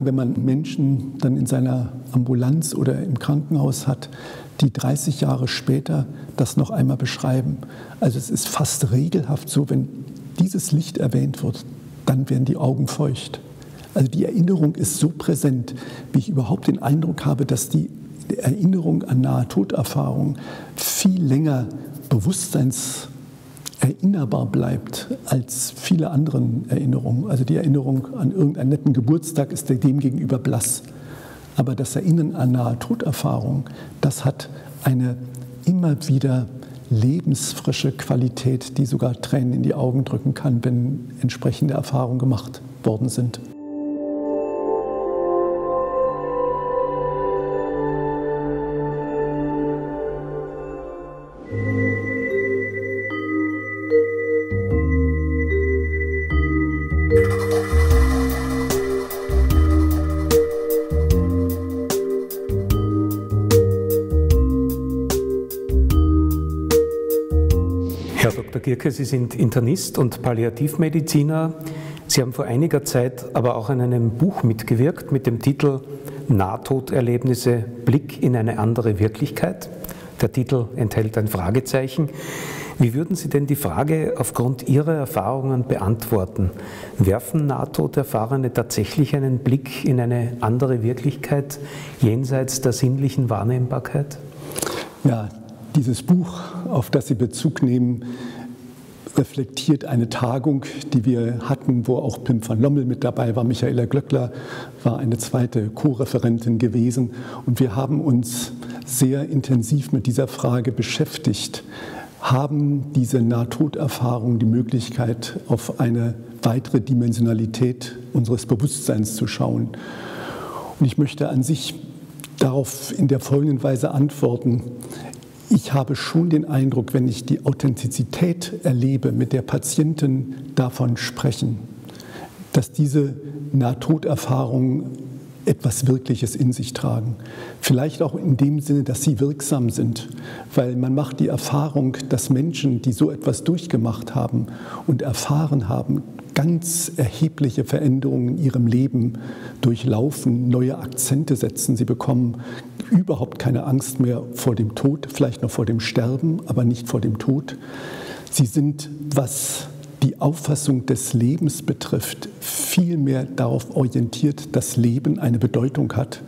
Wenn man Menschen dann in seiner Ambulanz oder im Krankenhaus hat, die 30 Jahre später das noch einmal beschreiben. Also es ist fast regelhaft so, wenn dieses Licht erwähnt wird, dann werden die Augen feucht. Also die Erinnerung ist so präsent, wie ich überhaupt den Eindruck habe, dass die Erinnerung an Nahe-Tod-Erfahrungen viel länger bewusstseinserinnerbar bleibt als viele anderen Erinnerungen. Also die Erinnerung an irgendeinen netten Geburtstag ist demgegenüber blass. Aber das Erinnern an Nahe-Tod-Erfahrungen, das hat eine immer wieder lebensfrische Qualität, die sogar Tränen in die Augen drücken kann, wenn entsprechende Erfahrungen gemacht worden sind. Sie sind Internist und Palliativmediziner. Sie haben vor einiger Zeit aber auch an einem Buch mitgewirkt mit dem Titel Nahtoderlebnisse – Blick in eine andere Wirklichkeit. Der Titel enthält ein Fragezeichen. Wie würden Sie denn die Frage aufgrund Ihrer Erfahrungen beantworten? Werfen Nahtoderfahrene tatsächlich einen Blick in eine andere Wirklichkeit jenseits der sinnlichen Wahrnehmbarkeit? Ja, dieses Buch, auf das Sie Bezug nehmen, reflektiert eine Tagung, die wir hatten, wo auch Pim van Lommel mit dabei war. Michaela Glöckler war eine zweite Co-Referentin gewesen. Und wir haben uns sehr intensiv mit dieser Frage beschäftigt. Haben diese Nahtoderfahrungen die Möglichkeit, auf eine weitere Dimensionalität unseres Bewusstseins zu schauen? Und ich möchte an sich darauf in der folgenden Weise antworten. Ich habe schon den Eindruck, wenn ich die Authentizität erlebe, mit der Patienten davon sprechen, dass diese Nahtoderfahrungen etwas Wirkliches in sich tragen. Vielleicht auch in dem Sinne, dass sie wirksam sind, weil man macht die Erfahrung, dass Menschen, die so etwas durchgemacht haben und erfahren haben, ganz erhebliche Veränderungen in ihrem Leben durchlaufen, neue Akzente setzen, sie bekommen überhaupt keine Angst mehr vor dem Tod, vielleicht noch vor dem Sterben, aber nicht vor dem Tod. Sie sind, was die Auffassung des Lebens betrifft, vielmehr darauf orientiert, dass Leben eine Bedeutung hat.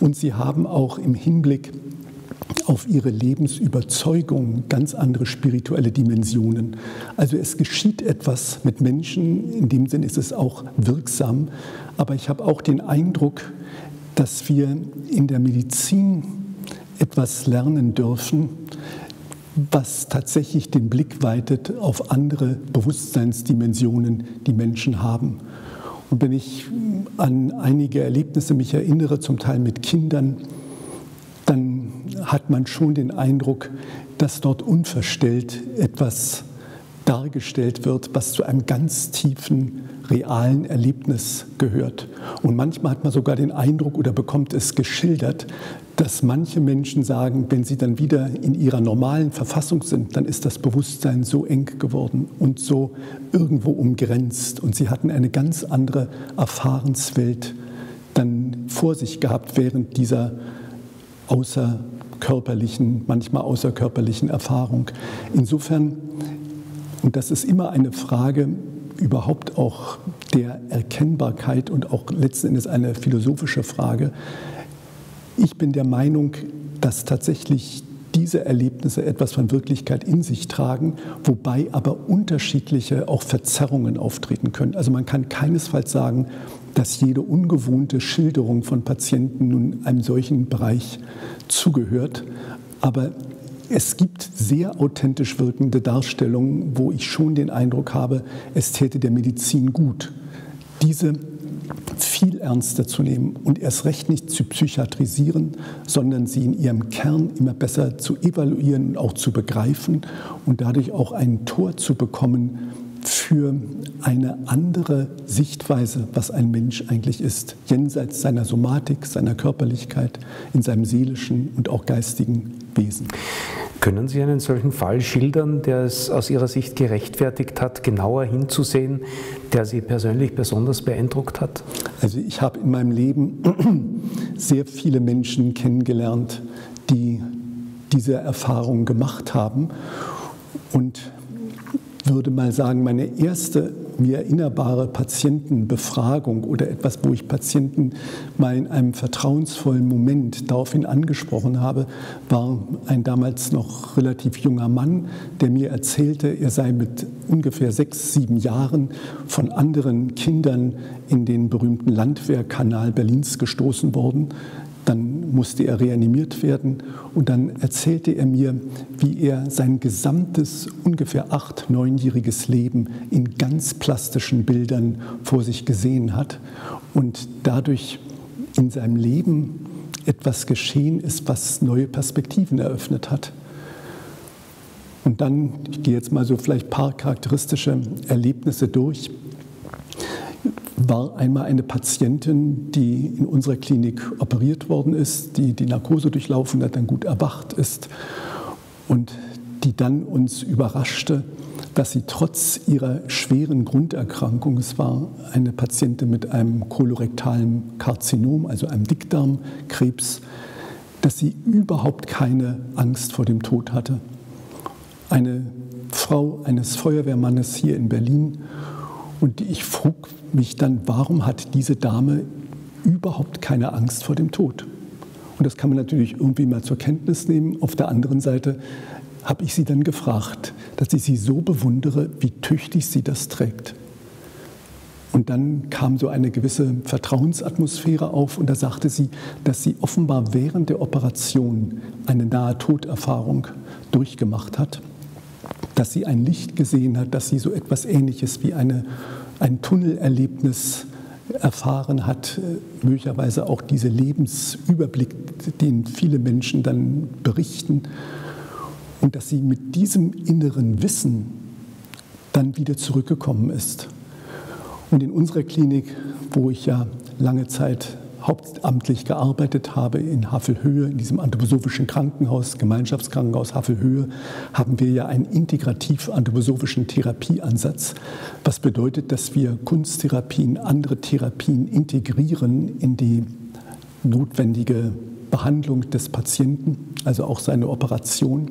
Und sie haben auch im Hinblick auf ihre Lebensüberzeugung ganz andere spirituelle Dimensionen. Also es geschieht etwas mit Menschen, in dem Sinn ist es auch wirksam. Aber ich habe auch den Eindruck, dass wir in der Medizin etwas lernen dürfen, was tatsächlich den Blick weitet auf andere Bewusstseinsdimensionen, die Menschen haben. Und wenn ich an einige Erlebnisse mich erinnere, zum Teil mit Kindern, dann hat man schon den Eindruck, dass dort unverstellt etwas dargestellt wird, was zu einem ganz tiefen, realen Erlebnis gehört. Und manchmal hat man sogar den Eindruck oder bekommt es geschildert, dass manche Menschen sagen, wenn sie dann wieder in ihrer normalen Verfassung sind, dann ist das Bewusstsein so eng geworden und so irgendwo umgrenzt. Und sie hatten eine ganz andere Erfahrenswelt dann vor sich gehabt während dieser außerkörperlichen, manchmal außerkörperlichen Erfahrung. Insofern, und das ist immer eine Frage überhaupt auch der Erkennbarkeit und auch letzten Endes eine philosophische Frage. Ich bin der Meinung, dass tatsächlich diese Erlebnisse etwas von Wirklichkeit in sich tragen, wobei aber unterschiedliche auch Verzerrungen auftreten können. Also man kann keinesfalls sagen, dass jede ungewohnte Schilderung von Patienten nun einem solchen Bereich zugehört, aber es gibt sehr authentisch wirkende Darstellungen, wo ich schon den Eindruck habe, es täte der Medizin gut, diese viel ernster zu nehmen und erst recht nicht zu psychiatrisieren, sondern sie in ihrem Kern immer besser zu evaluieren und auch zu begreifen und dadurch auch ein Tor zu bekommen für eine andere Sichtweise, was ein Mensch eigentlich ist, jenseits seiner Somatik, seiner Körperlichkeit, in seinem seelischen und auch geistigen Wesen. Können Sie einen solchen Fall schildern, der es aus Ihrer Sicht gerechtfertigt hat, genauer hinzusehen, der Sie persönlich besonders beeindruckt hat? Also ich habe in meinem Leben sehr viele Menschen kennengelernt, die diese Erfahrung gemacht haben, und würde mal sagen, meine erste mir erinnerbare Patientenbefragung oder etwas, wo ich Patienten mal in einem vertrauensvollen Moment daraufhin angesprochen habe, war ein damals noch relativ junger Mann, der mir erzählte, er sei mit ungefähr 6, 7 Jahren von anderen Kindern in den berühmten Landwehrkanal Berlins gestoßen worden. Dann musste er reanimiert werden, und dann erzählte er mir, wie er sein gesamtes ungefähr 8-, 9-jähriges Leben in ganz plastischen Bildern vor sich gesehen hat und dadurch in seinem Leben etwas geschehen ist, was neue Perspektiven eröffnet hat. Und dann, ich gehe jetzt mal so vielleicht ein paar charakteristische Erlebnisse durch, war einmal eine Patientin, die in unserer Klinik operiert worden ist, die die Narkose durchlaufen hat, dann gut erwacht ist und die dann uns überraschte, dass sie trotz ihrer schweren Grunderkrankung, es war eine Patientin mit einem kolorektalen Karzinom, also einem Dickdarmkrebs, dass sie überhaupt keine Angst vor dem Tod hatte. Eine Frau eines Feuerwehrmannes hier in Berlin. Und ich frug mich dann, warum hat diese Dame überhaupt keine Angst vor dem Tod? Und das kann man natürlich irgendwie mal zur Kenntnis nehmen. Auf der anderen Seite habe ich sie dann gefragt, dass ich sie so bewundere, wie tüchtig sie das trägt. Und dann kam so eine gewisse Vertrauensatmosphäre auf, und da sagte sie, dass sie offenbar während der Operation eine nahe Toderfahrung durchgemacht hat, dass sie ein Licht gesehen hat, dass sie so etwas Ähnliches wie ein Tunnelerlebnis erfahren hat, möglicherweise auch diese Lebensüberblick, den viele Menschen dann berichten, und dass sie mit diesem inneren Wissen dann wieder zurückgekommen ist. Und in unserer Klinik, wo ich ja lange Zeit hauptamtlich gearbeitet habe, in Havelhöhe, in diesem anthroposophischen Krankenhaus, Gemeinschaftskrankenhaus Havelhöhe, haben wir ja einen integrativ-anthroposophischen Therapieansatz. Was bedeutet, dass wir Kunsttherapien, andere Therapien integrieren in die notwendige Behandlung des Patienten, also auch seine Operation.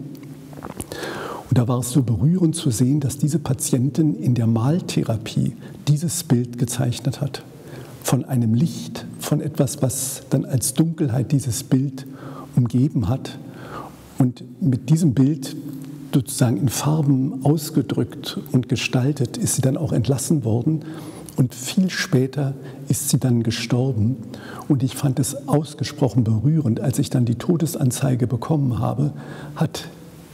Und da war es so berührend zu sehen, dass diese Patientin in der Maltherapie dieses Bild gezeichnet hat. Von einem Licht, von etwas, was dann als Dunkelheit dieses Bild umgeben hat, und mit diesem Bild sozusagen in Farben ausgedrückt und gestaltet ist sie dann auch entlassen worden, und viel später ist sie dann gestorben. Und ich fand es ausgesprochen berührend, als ich dann die Todesanzeige bekommen habe, hat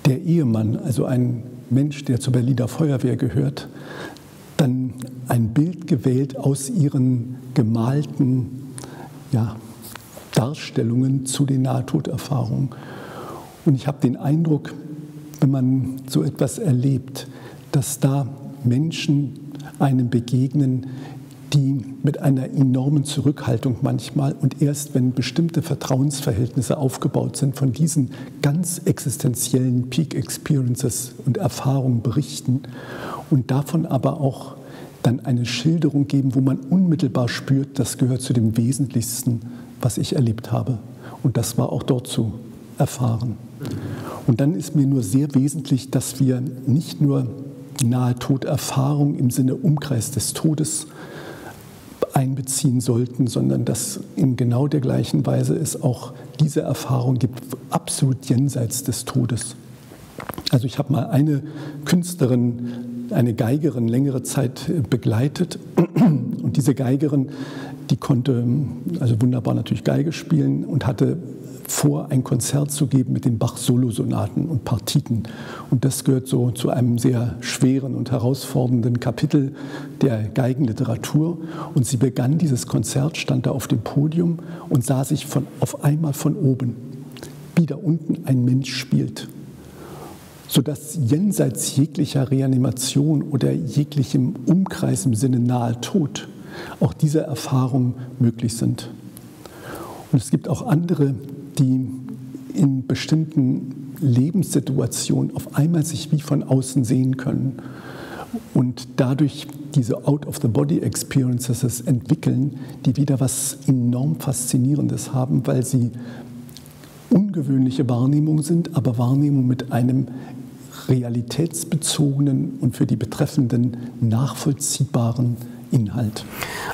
der Ehemann, also ein Mensch, der zur Berliner Feuerwehr gehört, dann ein Bild gewählt aus ihren gemalten Darstellungen zu den Nahtoderfahrungen. Und ich habe den Eindruck, wenn man so etwas erlebt, dass da Menschen einem begegnen, die mit einer enormen Zurückhaltung manchmal, und erst wenn bestimmte Vertrauensverhältnisse aufgebaut sind, von diesen ganz existenziellen Peak Experiences und Erfahrungen berichten und davon aber auch dann eine Schilderung geben, wo man unmittelbar spürt, das gehört zu dem Wesentlichsten, was ich erlebt habe. Und das war auch dort zu erfahren. Und dann ist mir nur sehr wesentlich, dass wir nicht nur nahe Toderfahrung im Sinne Umkreis des Todes einbeziehen sollten, sondern dass in genau der gleichen Weise es auch diese Erfahrung gibt, absolut jenseits des Todes. Also ich habe mal eine Künstlerin, eine Geigerin längere Zeit begleitet, und diese Geigerin, die konnte also wunderbar natürlich Geige spielen und hatte vor, ein Konzert zu geben mit den Bach-Solosonaten und Partiten. Und das gehört so zu einem sehr schweren und herausfordernden Kapitel der Geigenliteratur. Und sie begann dieses Konzert, stand da auf dem Podium und sah sich auf einmal von oben, wie da unten ein Mensch spielt, sodass jenseits jeglicher Reanimation oder jeglichem Umkreis im Sinne nahe Tod auch diese Erfahrungen möglich sind. Und es gibt auch andere, die in bestimmten Lebenssituation auf einmal sich wie von außen sehen können und dadurch diese Out-of-the-Body-Experiences entwickeln, die wieder was enorm Faszinierendes haben, weil sie ungewöhnliche Wahrnehmungen sind, aber Wahrnehmungen mit einem realitätsbezogenen und für die Betreffenden nachvollziehbaren Inhalt.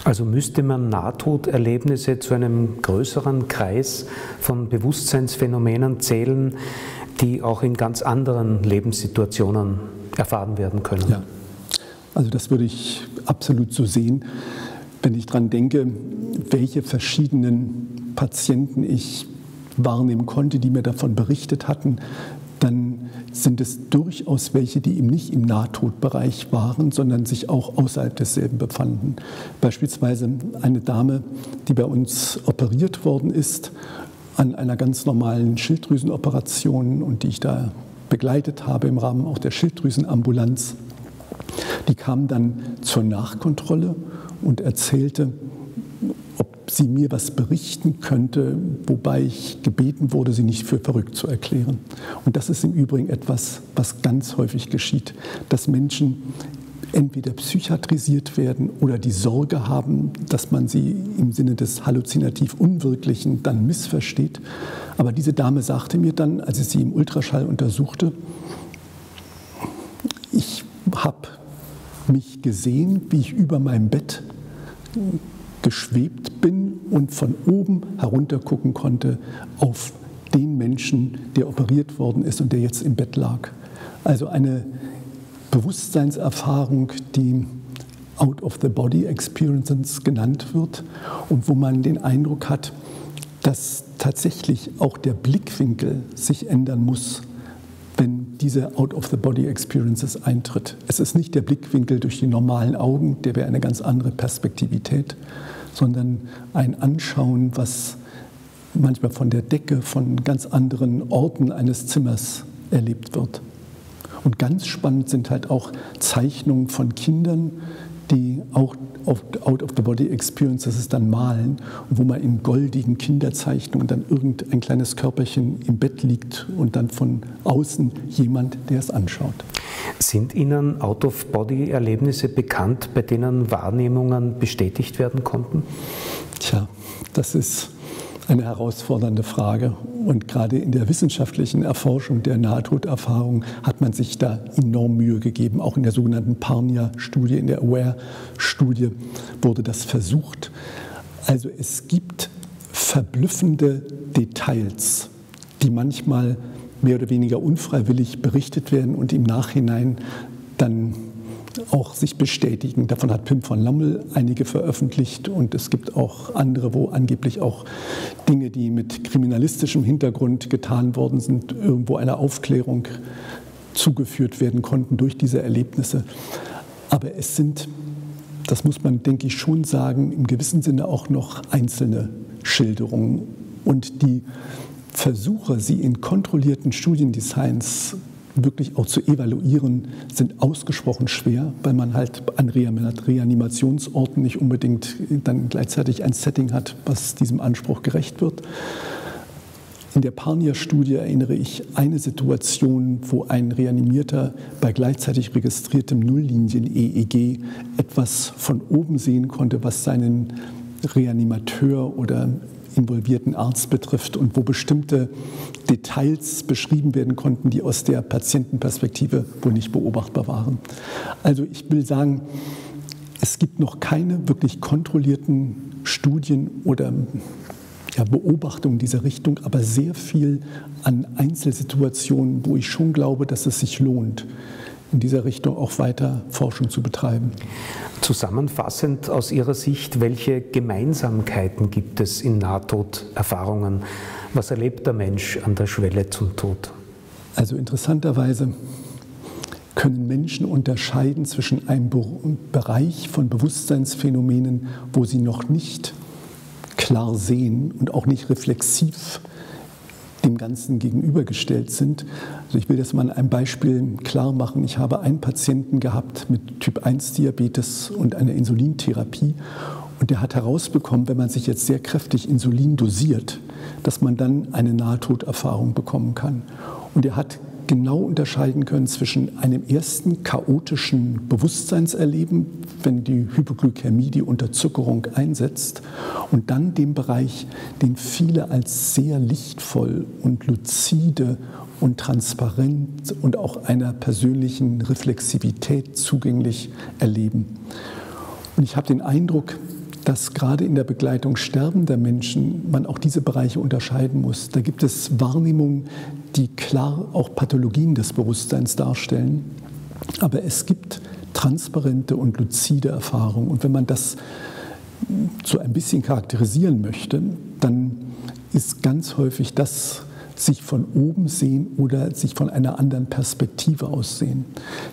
Also müsste man Nahtoderlebnisse zu einem größeren Kreis von Bewusstseinsphänomenen zählen, die auch in ganz anderen Lebenssituationen erfahren werden können. Ja. Also das würde ich absolut so sehen, wenn ich daran denke, welche verschiedenen Patienten ich wahrnehmen konnte, die mir davon berichtet hatten, dann sind es durchaus welche, die eben nicht im Nahtodbereich waren, sondern sich auch außerhalb desselben befanden. Beispielsweise eine Dame, die bei uns operiert worden ist, an einer ganz normalen Schilddrüsenoperation und die ich da begleitet habe im Rahmen auch der Schilddrüsenambulanz, die kam dann zur Nachkontrolle und erzählte, ob sie mir was berichten könnte, wobei ich gebeten wurde, sie nicht für verrückt zu erklären. Und das ist im Übrigen etwas, was ganz häufig geschieht, dass Menschen entweder psychiatrisiert werden oder die Sorge haben, dass man sie im Sinne des halluzinativ Unwirklichen dann missversteht. Aber diese Dame sagte mir dann, als ich sie im Ultraschall untersuchte, ich habe mich gesehen, wie ich über meinem Bett geschwebt bin und von oben herunter gucken konnte auf den Menschen, der operiert worden ist und der jetzt im Bett lag. Also eine Bewusstseinserfahrung, die Out-of-the-Body-Experience genannt wird und wo man den Eindruck hat, dass tatsächlich auch der Blickwinkel sich ändern muss, wenn diese Out-of-the-Body-Experiences eintritt. Es ist nicht der Blickwinkel durch die normalen Augen, der wäre eine ganz andere Perspektivität, sondern ein Anschauen, was manchmal von der Decke, von ganz anderen Orten eines Zimmers erlebt wird. Und ganz spannend sind halt auch Zeichnungen von Kindern, die auch Out-of-the-Body-Experiences dann malen, wo man in goldigen Kinderzeichnungen dann irgendein kleines Körperchen im Bett liegt und dann von außen jemand, der es anschaut. Sind Ihnen Out-of-Body-Erlebnisse bekannt, bei denen Wahrnehmungen bestätigt werden konnten? Tja, das ist eine herausfordernde Frage und gerade in der wissenschaftlichen Erforschung der Nahtoderfahrung hat man sich da enorm Mühe gegeben. Auch in der sogenannten Parnia-Studie, in der Aware-Studie wurde das versucht. Also es gibt verblüffende Details, die manchmal mehr oder weniger unfreiwillig berichtet werden und im Nachhinein dann auch sich bestätigen. Davon hat Pim van Lommel einige veröffentlicht und es gibt auch andere, wo angeblich auch Dinge, die mit kriminalistischem Hintergrund getan worden sind, irgendwo einer Aufklärung zugeführt werden konnten durch diese Erlebnisse. Aber es sind, das muss man, denke ich, schon sagen, im gewissen Sinne auch noch einzelne Schilderungen und die Versuche, sie in kontrollierten Studiendesigns wirklich auch zu evaluieren, sind ausgesprochen schwer, weil man halt an Reanimationsorten nicht unbedingt dann gleichzeitig ein Setting hat, was diesem Anspruch gerecht wird. In der Parnia-Studie erinnere ich eine Situation, wo ein Reanimierter bei gleichzeitig registriertem Nulllinien-EEG etwas von oben sehen konnte, was seinen Reanimateur oder involvierten Arzt betrifft und wo bestimmte Details beschrieben werden konnten, die aus der Patientenperspektive wohl nicht beobachtbar waren. Also ich will sagen, es gibt noch keine wirklich kontrollierten Studien oder Beobachtungen dieser Richtung, aber sehr viel an Einzelsituationen, wo ich schon glaube, dass es sich lohnt, in dieser Richtung auch weiter Forschung zu betreiben. Zusammenfassend aus Ihrer Sicht, welche Gemeinsamkeiten gibt es in Nahtoderfahrungen? Was erlebt der Mensch an der Schwelle zum Tod? Also interessanterweise können Menschen unterscheiden zwischen einem Bereich von Bewusstseinsphänomenen, wo sie noch nicht klar sehen und auch nicht reflexiv dem Ganzen gegenübergestellt sind. Also ich will das mal an einem Beispiel klar machen. Ich habe einen Patienten gehabt mit Typ 1-Diabetes und einer Insulintherapie und der hat herausbekommen, wenn man sich jetzt sehr kräftig Insulin dosiert, dass man dann eine Nahtoderfahrung bekommen kann. Und er hat genau unterscheiden können zwischen einem ersten chaotischen Bewusstseinserleben, wenn die Hypoglykämie, die Unterzuckerung einsetzt, und dann dem Bereich, den viele als sehr lichtvoll und luzide und transparent und auch einer persönlichen Reflexivität zugänglich erleben. Und ich habe den Eindruck, dass gerade in der Begleitung sterbender Menschen man auch diese Bereiche unterscheiden muss. Da gibt es Wahrnehmungen, die klar auch Pathologien des Bewusstseins darstellen, aber es gibt transparente und luzide Erfahrungen. Und wenn man das so ein bisschen charakterisieren möchte, dann ist ganz häufig das sich von oben sehen oder sich von einer anderen Perspektive aus sehen.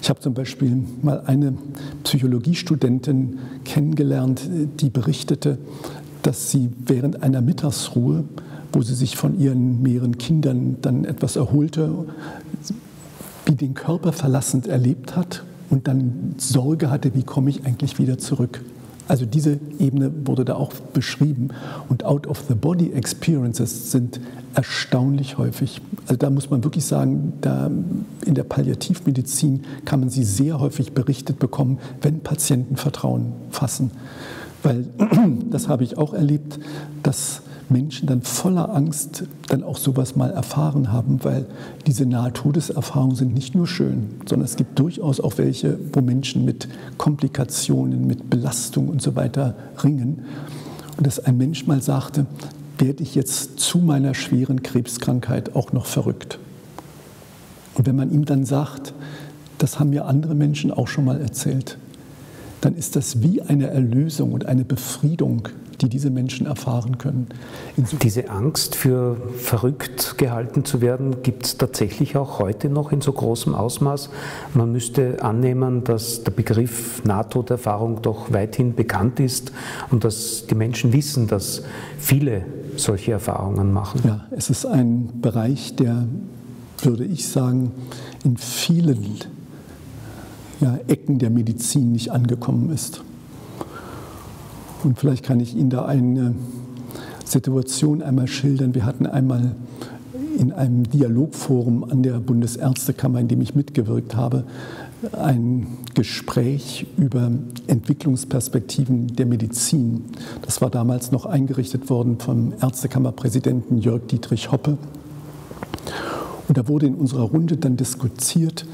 Ich habe zum Beispiel mal eine Psychologiestudentin kennengelernt, die berichtete, dass sie während einer Mittagsruhe, wo sie sich von ihren mehreren Kindern dann etwas erholte, wie den Körper verlassend erlebt hat und dann Sorge hatte, wie komme ich eigentlich wieder zurück. Also diese Ebene wurde da auch beschrieben. Und Out-of-the-Body-Experiences sind erstaunlich häufig. Also da muss man wirklich sagen, da in der Palliativmedizin kann man sie sehr häufig berichtet bekommen, wenn Patienten Vertrauen fassen. Weil das habe ich auch erlebt, dass Menschen dann voller Angst dann auch sowas mal erfahren haben, weil diese Nahtodeserfahrungen sind nicht nur schön, sondern es gibt durchaus auch welche, wo Menschen mit Komplikationen, mit Belastung und so weiter ringen. Und dass ein Mensch mal sagte, werde ich jetzt zu meiner schweren Krebskrankheit auch noch verrückt? Und wenn man ihm dann sagt, das haben ja andere Menschen auch schon mal erzählt, dann ist das wie eine Erlösung und eine Befriedung, die diese Menschen erfahren können. Diese Angst, für verrückt gehalten zu werden, gibt es tatsächlich auch heute noch in so großem Ausmaß. Man müsste annehmen, dass der Begriff Nahtoderfahrung doch weithin bekannt ist und dass die Menschen wissen, dass viele solche Erfahrungen machen. Ja, es ist ein Bereich, der, würde ich sagen, in vielen Ecken der Medizin nicht angekommen ist. Und vielleicht kann ich Ihnen da eine Situation einmal schildern. Wir hatten einmal in einem Dialogforum an der Bundesärztekammer, in dem ich mitgewirkt habe, ein Gespräch über Entwicklungsperspektiven der Medizin. Das war damals noch eingerichtet worden vom Ärztekammerpräsidenten Jörg-Dietrich Hoppe. Und da wurde in unserer Runde dann diskutiert,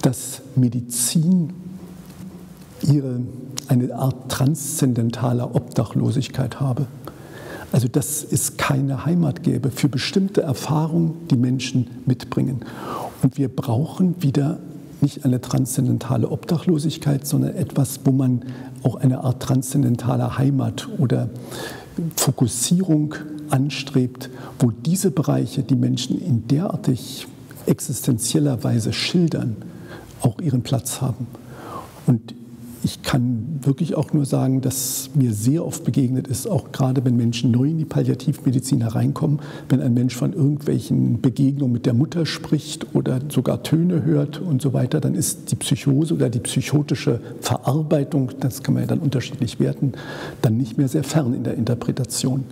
dass Medizin eine Art transzendentaler Obdachlosigkeit habe. Also dass es keine Heimat gäbe für bestimmte Erfahrungen, die Menschen mitbringen. Und wir brauchen wieder nicht eine transzendentale Obdachlosigkeit, sondern etwas, wo man auch eine Art transzendentaler Heimat oder Fokussierung anstrebt, wo diese Bereiche, die Menschen in derartig existenzieller Weise schildern, auch ihren Platz haben. Und ich kann wirklich auch nur sagen, dass mir sehr oft begegnet ist, auch gerade wenn Menschen neu in die Palliativmedizin hereinkommen, wenn ein Mensch von irgendwelchen Begegnungen mit der Mutter spricht oder sogar Töne hört und so weiter, dann ist die Psychose oder die psychotische Verarbeitung, das kann man ja dann unterschiedlich werten, dann nicht mehr sehr fern in der Interpretation.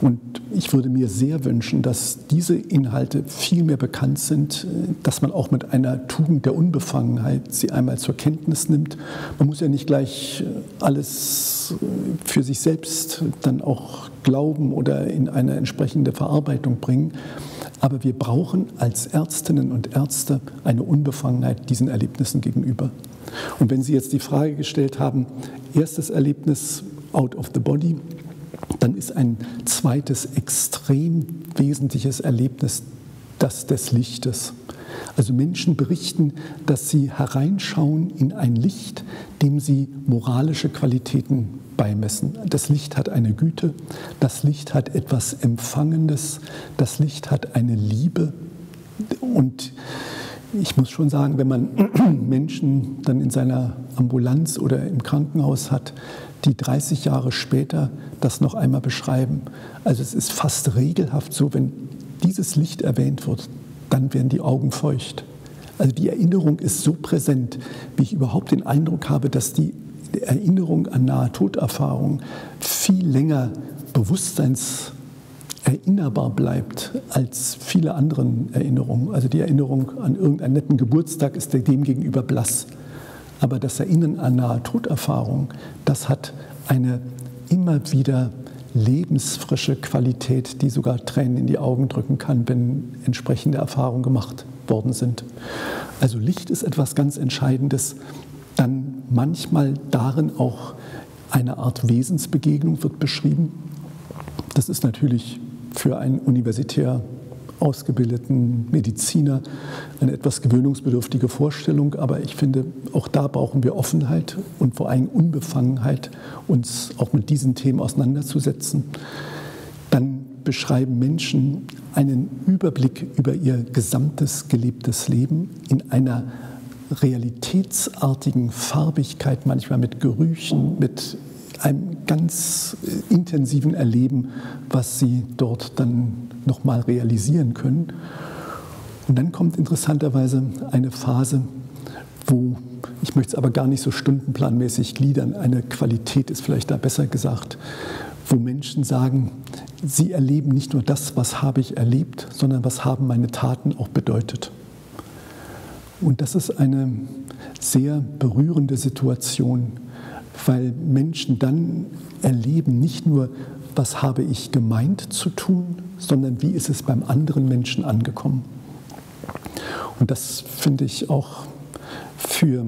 Und ich würde mir sehr wünschen, dass diese Inhalte viel mehr bekannt sind, dass man auch mit einer Tugend der Unbefangenheit sie einmal zur Kenntnis nimmt. Man muss ja nicht gleich alles für sich selbst dann auch glauben oder in eine entsprechende Verarbeitung bringen. Aber wir brauchen als Ärztinnen und Ärzte eine Unbefangenheit diesen Erlebnissen gegenüber. Und wenn Sie jetzt die Frage gestellt haben, erstes Erlebnis out of the body, dann ist ein zweites extrem wesentliches Erlebnis das des Lichtes. Also Menschen berichten, dass sie hereinschauen in ein Licht, dem sie moralische Qualitäten beimessen. Das Licht hat eine Güte, das Licht hat etwas Empfangendes, das Licht hat eine Liebe. Und ich muss schon sagen, wenn man Menschen dann in seiner Ambulanz oder im Krankenhaus hat, die 30 Jahre später das noch einmal beschreiben. Also es ist fast regelhaft so, wenn dieses Licht erwähnt wird, dann werden die Augen feucht. Also die Erinnerung ist so präsent, wie ich überhaupt den Eindruck habe, dass die Erinnerung an Nahtoderfahrungen viel länger Bewusstseins erinnerbar bleibt als viele anderen Erinnerungen. Also die Erinnerung an irgendeinen netten Geburtstag ist demgegenüber blass. Aber das Erinnern an nahe Toderfahrung, das hat eine immer wieder lebensfrische Qualität, die sogar Tränen in die Augen drücken kann, wenn entsprechende Erfahrungen gemacht worden sind. Also Licht ist etwas ganz Entscheidendes. Dann manchmal darin auch eine Art Wesensbegegnung wird beschrieben. Das ist natürlich für einen universitär ausgebildeten Mediziner eine etwas gewöhnungsbedürftige Vorstellung, aber ich finde, auch da brauchen wir Offenheit und vor allem Unbefangenheit, uns auch mit diesen Themen auseinanderzusetzen. Dann beschreiben Menschen einen Überblick über ihr gesamtes gelebtes Leben in einer realitätsartigen Farbigkeit, manchmal mit Gerüchen, mit einem ganz intensiven Erleben, was sie dort dann nochmal realisieren können. Und dann kommt interessanterweise eine Phase, wo, ich möchte es aber gar nicht so stundenplanmäßig gliedern, eine Qualität ist vielleicht da besser gesagt, wo Menschen sagen, sie erleben nicht nur das, was habe ich erlebt, sondern was haben meine Taten auch bedeutet. Und das ist eine sehr berührende Situation, weil Menschen dann erleben nicht nur, was habe ich gemeint zu tun, sondern wie ist es beim anderen Menschen angekommen. Und das finde ich auch für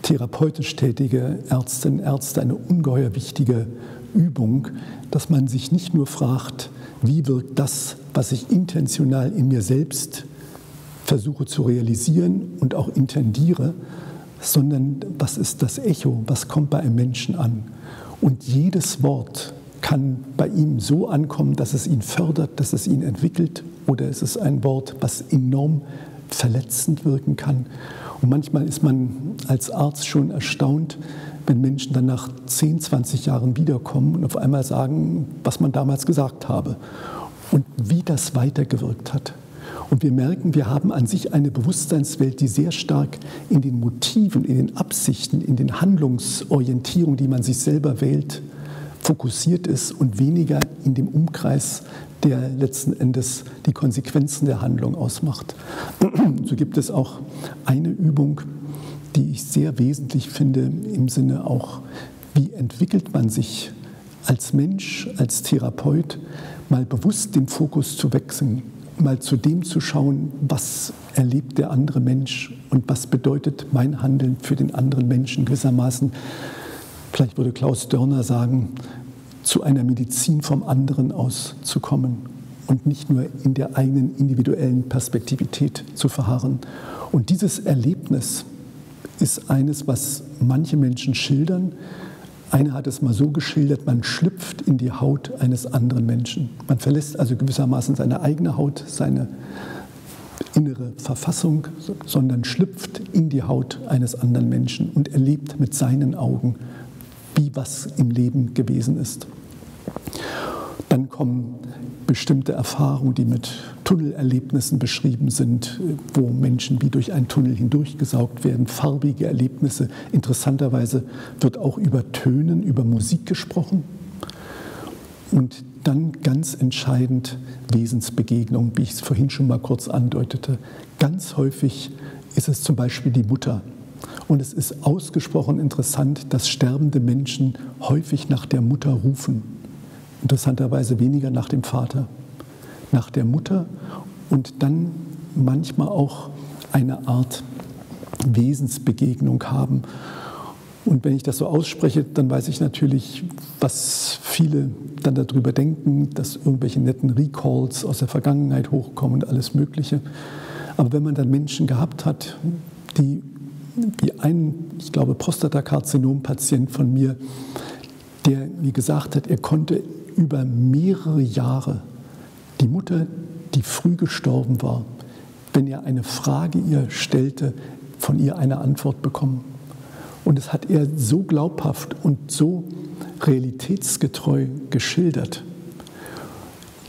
therapeutisch tätige Ärztinnen und Ärzte eine ungeheuer wichtige Übung, dass man sich nicht nur fragt, wie wirkt das, was ich intentional in mir selbst versuche zu realisieren und auch intendiere, sondern was ist das Echo, was kommt bei einem Menschen an. Und jedes Wort kann bei ihm so ankommen, dass es ihn fördert, dass es ihn entwickelt, oder es ist ein Wort, was enorm verletzend wirken kann. Und manchmal ist man als Arzt schon erstaunt, wenn Menschen dann nach 10, 20 Jahren wiederkommen und auf einmal sagen, was man damals gesagt habe und wie das weitergewirkt hat. Und wir merken, wir haben an sich eine Bewusstseinswelt, die sehr stark in den Motiven, in den Absichten, in den Handlungsorientierungen, die man sich selber wählt, fokussiert ist und weniger in dem Umkreis, der letzten Endes die Konsequenzen der Handlung ausmacht. So gibt es auch eine Übung, die ich sehr wesentlich finde, im Sinne auch, wie entwickelt man sich als Mensch, als Therapeut, mal bewusst den Fokus zu wechseln. Mal zu dem zu schauen, was erlebt der andere Mensch und was bedeutet mein Handeln für den anderen Menschen gewissermaßen. Vielleicht würde Klaus Dörner sagen, zu einer Medizin vom anderen aus zu kommen und nicht nur in der eigenen individuellen Perspektivität zu verharren. Und dieses Erlebnis ist eines, was manche Menschen schildern. Einer hat es mal so geschildert, man schlüpft in die Haut eines anderen Menschen. Man verlässt also gewissermaßen seine eigene Haut, seine innere Verfassung, sondern schlüpft in die Haut eines anderen Menschen und erlebt mit seinen Augen, wie was im Leben gewesen ist. Dann kommen bestimmte Erfahrungen, die mit Tunnelerlebnissen beschrieben sind, wo Menschen wie durch einen Tunnel hindurchgesaugt werden, farbige Erlebnisse. Interessanterweise wird auch über Tönen, über Musik gesprochen. Und dann ganz entscheidend Wesensbegegnung, wie ich es vorhin schon mal kurz andeutete. Ganz häufig ist es zum Beispiel die Mutter. Und es ist ausgesprochen interessant, dass sterbende Menschen häufig nach der Mutter rufen. Interessanterweise weniger nach dem Vater, nach der Mutter und dann manchmal auch eine Art Wesensbegegnung haben. Und wenn ich das so ausspreche, dann weiß ich natürlich, was viele dann darüber denken, dass irgendwelche netten Recalls aus der Vergangenheit hochkommen und alles Mögliche. Aber wenn man dann Menschen gehabt hat, die wie ein, ich glaube, Prostatakarzinom-Patient von mir, der mir gesagt hat, er konnte über mehrere Jahre die Mutter, die früh gestorben war, wenn er eine Frage ihr stellte, von ihr eine Antwort bekommen. Und das hat er so glaubhaft und so realitätsgetreu geschildert,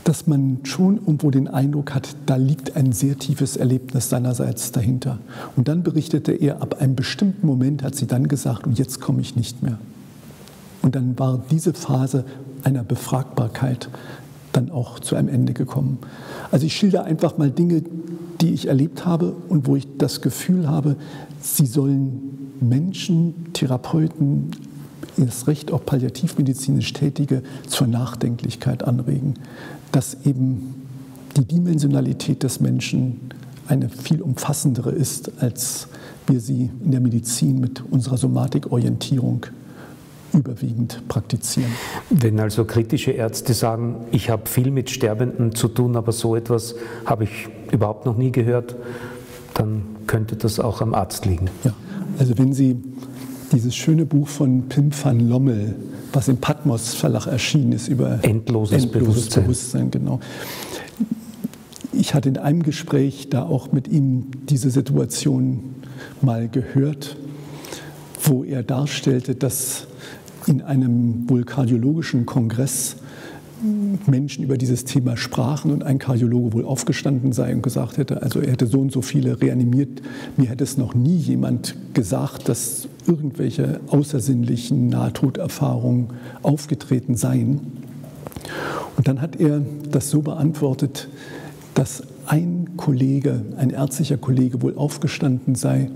dass man schon irgendwo den Eindruck hat, da liegt ein sehr tiefes Erlebnis seinerseits dahinter. Und dann berichtete er, ab einem bestimmten Moment hat sie dann gesagt, und jetzt komme ich nicht mehr. Und dann war diese Phase einer Befragbarkeit dann auch zu einem Ende gekommen. Also ich schildere einfach mal Dinge, die ich erlebt habe und wo ich das Gefühl habe, sie sollen Menschen, Therapeuten, erst recht auch palliativmedizinisch Tätige zur Nachdenklichkeit anregen, dass eben die Dimensionalität des Menschen eine viel umfassendere ist, als wir sie in der Medizin mit unserer Somatikorientierung überwiegend praktizieren. Wenn also kritische Ärzte sagen, ich habe viel mit Sterbenden zu tun, aber so etwas habe ich überhaupt noch nie gehört, dann könnte das auch am Arzt liegen. Ja, also wenn Sie dieses schöne Buch von Pim van Lommel, was im Patmos Verlag erschienen ist, über endloses Bewusstsein, genau. Ich hatte in einem Gespräch da auch mit ihm diese Situation mal gehört, wo er darstellte, dass in einem wohl kardiologischen Kongress Menschen über dieses Thema sprachen und ein Kardiologe wohl aufgestanden sei und gesagt hätte, also er hätte so und so viele reanimiert, mir hätte es noch nie jemand gesagt, dass irgendwelche außersinnlichen Nahtoderfahrungen aufgetreten seien. Und dann hat er das so beantwortet, dass ein Kollege, ein ärztlicher Kollege wohl aufgestanden sei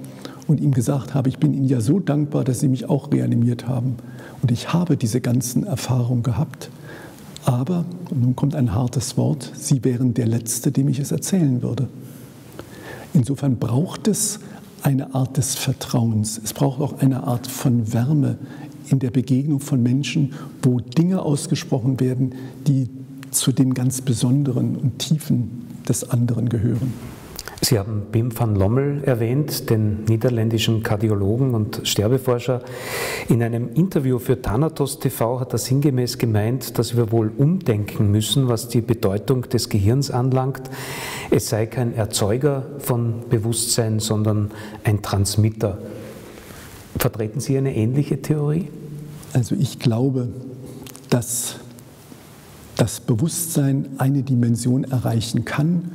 und ihm gesagt habe, ich bin Ihnen ja so dankbar, dass Sie mich auch reanimiert haben. Und ich habe diese ganzen Erfahrungen gehabt. Aber, und nun kommt ein hartes Wort, Sie wären der Letzte, dem ich es erzählen würde. Insofern braucht es eine Art des Vertrauens. Es braucht auch eine Art von Wärme in der Begegnung von Menschen, wo Dinge ausgesprochen werden, die zu dem ganz Besonderen und Tiefen des anderen gehören. Sie haben Pim van Lommel erwähnt, den niederländischen Kardiologen und Sterbeforscher. In einem Interview für Thanatos TV hat er sinngemäß gemeint, dass wir wohl umdenken müssen, was die Bedeutung des Gehirns anlangt. Es sei kein Erzeuger von Bewusstsein, sondern ein Transmitter. Vertreten Sie eine ähnliche Theorie? Also ich glaube, dass das Bewusstsein eine Dimension erreichen kann,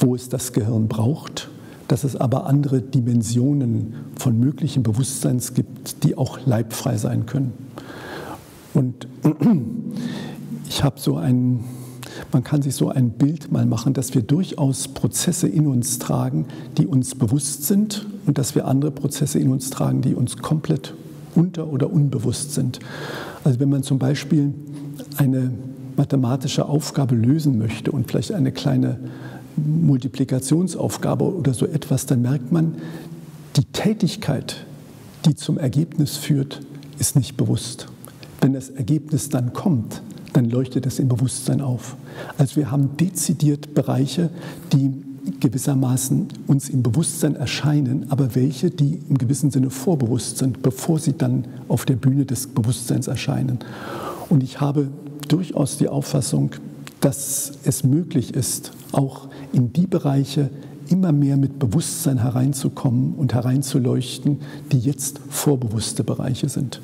wo es das Gehirn braucht, dass es aber andere Dimensionen von möglichen Bewusstseins gibt, die auch leibfrei sein können. Und ich habe so ein, man kann sich so ein Bild mal machen, dass wir durchaus Prozesse in uns tragen, die uns bewusst sind und dass wir andere Prozesse in uns tragen, die uns komplett unter- oder unbewusst sind. Also wenn man zum Beispiel eine mathematische Aufgabe lösen möchte und vielleicht eine kleine Multiplikationsaufgabe oder so etwas, dann merkt man, die Tätigkeit, die zum Ergebnis führt, ist nicht bewusst. Wenn das Ergebnis dann kommt, dann leuchtet es im Bewusstsein auf. Also wir haben dezidiert Bereiche, die gewissermaßen uns im Bewusstsein erscheinen, aber welche, die im gewissen Sinne vorbewusst sind, bevor sie dann auf der Bühne des Bewusstseins erscheinen. Und ich habe durchaus die Auffassung, dass es möglich ist, auch in die Bereiche immer mehr mit Bewusstsein hereinzukommen und hereinzuleuchten, die jetzt vorbewusste Bereiche sind.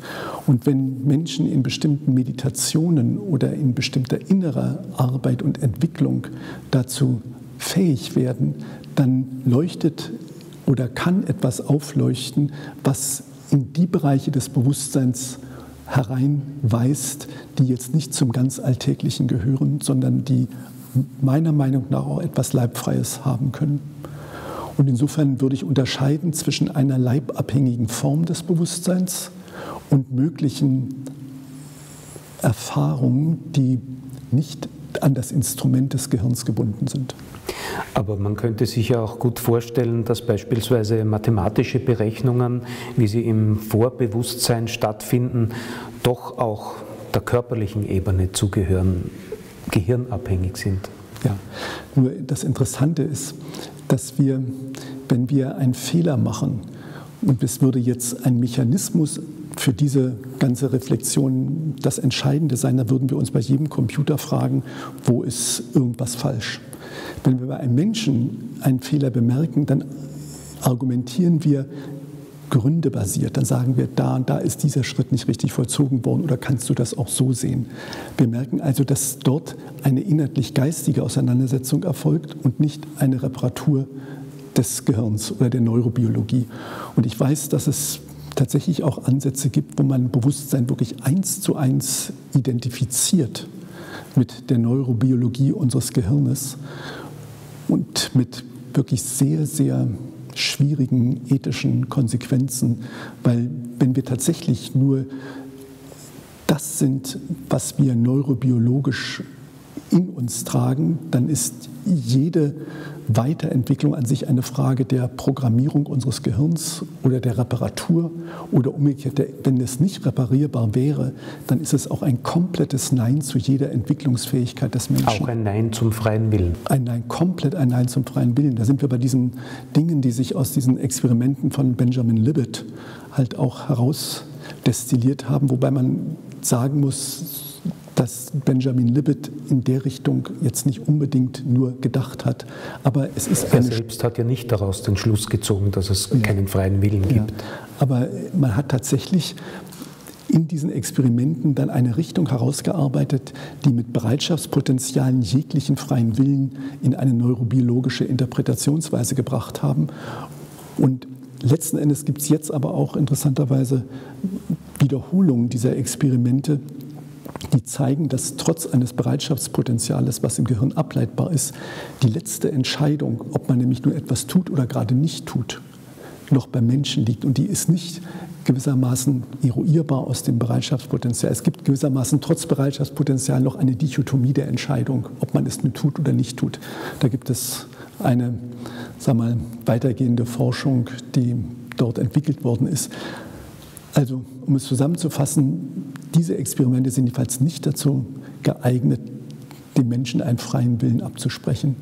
Und wenn Menschen in bestimmten Meditationen oder in bestimmter innerer Arbeit und Entwicklung dazu fähig werden, dann leuchtet oder kann etwas aufleuchten, was in die Bereiche des Bewusstseins hereinweist, die jetzt nicht zum ganz Alltäglichen gehören, sondern die meiner Meinung nach auch etwas Leibfreies haben können. Und insofern würde ich unterscheiden zwischen einer leibabhängigen Form des Bewusstseins und möglichen Erfahrungen, die nicht an das Instrument des Gehirns gebunden sind. Aber man könnte sich ja auch gut vorstellen, dass beispielsweise mathematische Berechnungen, wie sie im Vorbewusstsein stattfinden, doch auch der körperlichen Ebene zugehören, gehirnabhängig sind. Ja, nur das Interessante ist, dass wir, wenn wir einen Fehler machen, und es würde jetzt ein Mechanismus für diese ganze Reflexion das Entscheidende sein, da würden wir uns bei jedem Computer fragen, wo ist irgendwas falsch? Wenn wir bei einem Menschen einen Fehler bemerken, dann argumentieren wir gründebasiert. Dann sagen wir, da und da ist dieser Schritt nicht richtig vollzogen worden oder kannst du das auch so sehen? Wir merken also, dass dort eine inhaltlich-geistige Auseinandersetzung erfolgt und nicht eine Reparatur des Gehirns oder der Neurobiologie. Und ich weiß, dass es tatsächlich auch Ansätze gibt, wo man Bewusstsein wirklich 1:1 identifiziert mit der Neurobiologie unseres Gehirnes und mit wirklich sehr, sehr schwierigen ethischen Konsequenzen, weil wenn wir tatsächlich nur das sind, was wir neurobiologisch in uns tragen, dann ist jede Weiterentwicklung an sich eine Frage der Programmierung unseres Gehirns oder der Reparatur oder umgekehrt, wenn es nicht reparierbar wäre, dann ist es auch ein komplettes Nein zu jeder Entwicklungsfähigkeit des Menschen. Auch ein Nein zum freien Willen. Ein Nein, komplett ein Nein zum freien Willen. Da sind wir bei diesen Dingen, die sich aus diesen Experimenten von Benjamin Libet halt auch herausdestilliert haben, wobei man sagen muss, dass Benjamin Libet in der Richtung jetzt nicht unbedingt nur gedacht hat, aber es ist eine... Er selbst hat ja nicht daraus den Schluss gezogen, dass es keinen freien Willen gibt. Ja, aber man hat tatsächlich in diesen Experimenten dann eine Richtung herausgearbeitet, die mit Bereitschaftspotenzialen jeglichen freien Willen in eine neurobiologische Interpretationsweise gebracht haben. Und letzten Endes gibt es jetzt aber auch interessanterweise Wiederholungen dieser Experimente, die zeigen, dass trotz eines Bereitschaftspotenziales, was im Gehirn ableitbar ist, die letzte Entscheidung, ob man nämlich nur etwas tut oder gerade nicht tut, noch beim Menschen liegt. Und die ist nicht gewissermaßen eruierbar aus dem Bereitschaftspotenzial. Es gibt gewissermaßen trotz Bereitschaftspotenzial noch eine Dichotomie der Entscheidung, ob man es nur tut oder nicht tut. Da gibt es eine, sagen wir mal, weitergehende Forschung, die dort entwickelt worden ist. Also, um es zusammenzufassen, diese Experimente sind jedenfalls nicht dazu geeignet, dem Menschen einen freien Willen abzusprechen,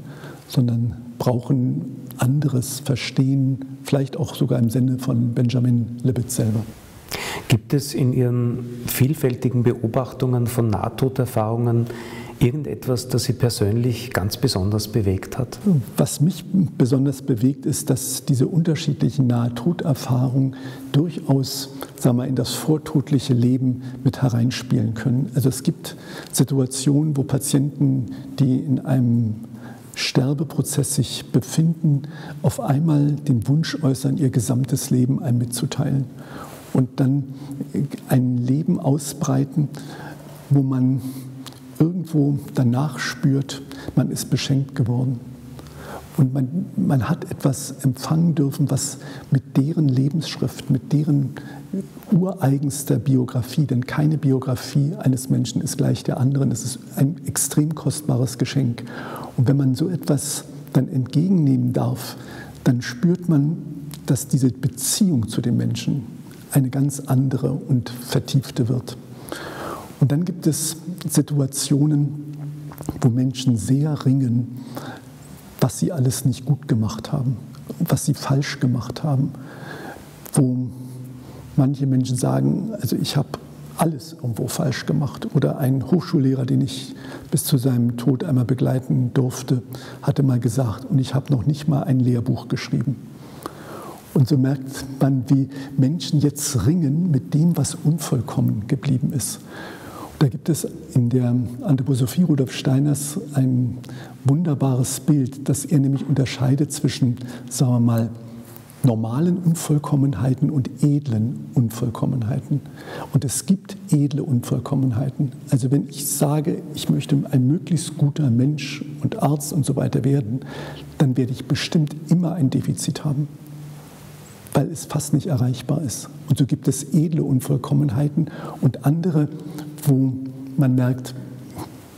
sondern brauchen anderes Verstehen, vielleicht auch sogar im Sinne von Benjamin Libet selber. Gibt es in Ihren vielfältigen Beobachtungen von Nahtoderfahrungen irgendetwas, das Sie persönlich ganz besonders bewegt hat? Was mich besonders bewegt, ist, dass diese unterschiedlichen Nahtoderfahrungen durchaus, sagen wir mal, in das vortodliche Leben mit hereinspielen können. Also es gibt Situationen, wo Patienten, die in einem Sterbeprozess sich befinden, auf einmal den Wunsch äußern, ihr gesamtes Leben einem mitzuteilen und dann ein Leben ausbreiten, wo man irgendwo danach spürt, man ist beschenkt geworden. Und man hat etwas empfangen dürfen, was mit deren Lebensschrift, mit deren ureigenster Biografie, denn keine Biografie eines Menschen ist gleich der anderen, es ist ein extrem kostbares Geschenk. Und wenn man so etwas dann entgegennehmen darf, dann spürt man, dass diese Beziehung zu dem Menschen eine ganz andere und vertiefte wird. Und dann gibt es Situationen, wo Menschen sehr ringen, was sie alles nicht gut gemacht haben, was sie falsch gemacht haben, wo manche Menschen sagen, also ich habe alles irgendwo falsch gemacht. Oder ein Hochschullehrer, den ich bis zu seinem Tod einmal begleiten durfte, hatte mal gesagt, und ich habe noch nicht mal ein Lehrbuch geschrieben. Und so merkt man, wie Menschen jetzt ringen mit dem, was unvollkommen geblieben ist. Da gibt es in der Anthroposophie Rudolf Steiners ein wunderbares Bild, dass er nämlich unterscheidet zwischen, sagen wir mal, normalen Unvollkommenheiten und edlen Unvollkommenheiten. Und es gibt edle Unvollkommenheiten. Also wenn ich sage, ich möchte ein möglichst guter Mensch und Arzt und so weiter werden, dann werde ich bestimmt immer ein Defizit haben, weil es fast nicht erreichbar ist. Und so gibt es edle Unvollkommenheiten und andere, wo man merkt,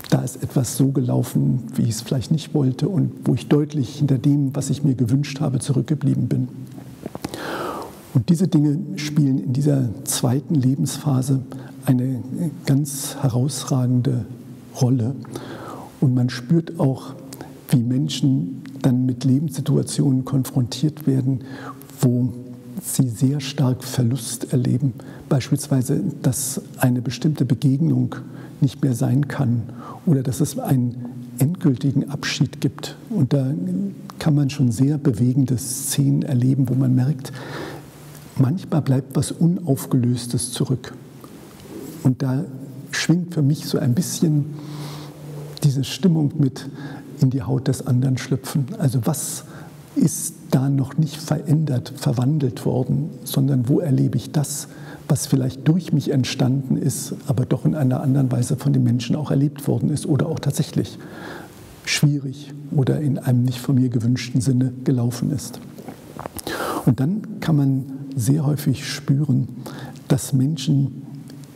da ist etwas so gelaufen, wie ich es vielleicht nicht wollte und wo ich deutlich hinter dem, was ich mir gewünscht habe, zurückgeblieben bin. Und diese Dinge spielen in dieser zweiten Lebensphase eine ganz herausragende Rolle. Und man spürt auch, wie Menschen dann mit Lebenssituationen konfrontiert werden, wo sie sehr stark Verlust erleben. Beispielsweise, dass eine bestimmte Begegnung nicht mehr sein kann oder dass es einen endgültigen Abschied gibt. Und da kann man schon sehr bewegende Szenen erleben, wo man merkt, manchmal bleibt was Unaufgelöstes zurück. Und da schwingt für mich so ein bisschen diese Stimmung mit in die Haut des anderen schlüpfen. Also was ist da noch nicht verändert, verwandelt worden, sondern wo erlebe ich das, was vielleicht durch mich entstanden ist, aber doch in einer anderen Weise von den Menschen auch erlebt worden ist oder auch tatsächlich schwierig oder in einem nicht von mir gewünschten Sinne gelaufen ist. Und dann kann man sehr häufig spüren, dass Menschen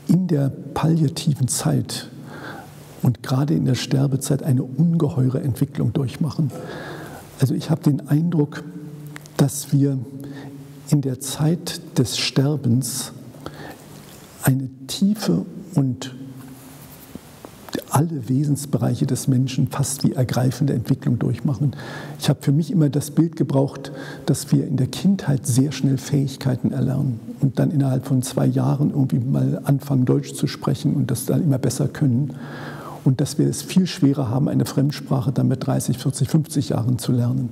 in der palliativen Zeit und gerade in der Sterbezeit eine ungeheure Entwicklung durchmachen. Also ich habe den Eindruck, dass wir in der Zeit des Sterbens eine tiefe und alle Wesensbereiche des Menschen fast wie ergreifende Entwicklung durchmachen. Ich habe für mich immer das Bild gebraucht, dass wir in der Kindheit sehr schnell Fähigkeiten erlernen und dann innerhalb von 2 Jahren irgendwie mal anfangen, Deutsch zu sprechen und das dann immer besser können. Und dass wir es viel schwerer haben, eine Fremdsprache dann mit 30, 40, 50 Jahren zu lernen.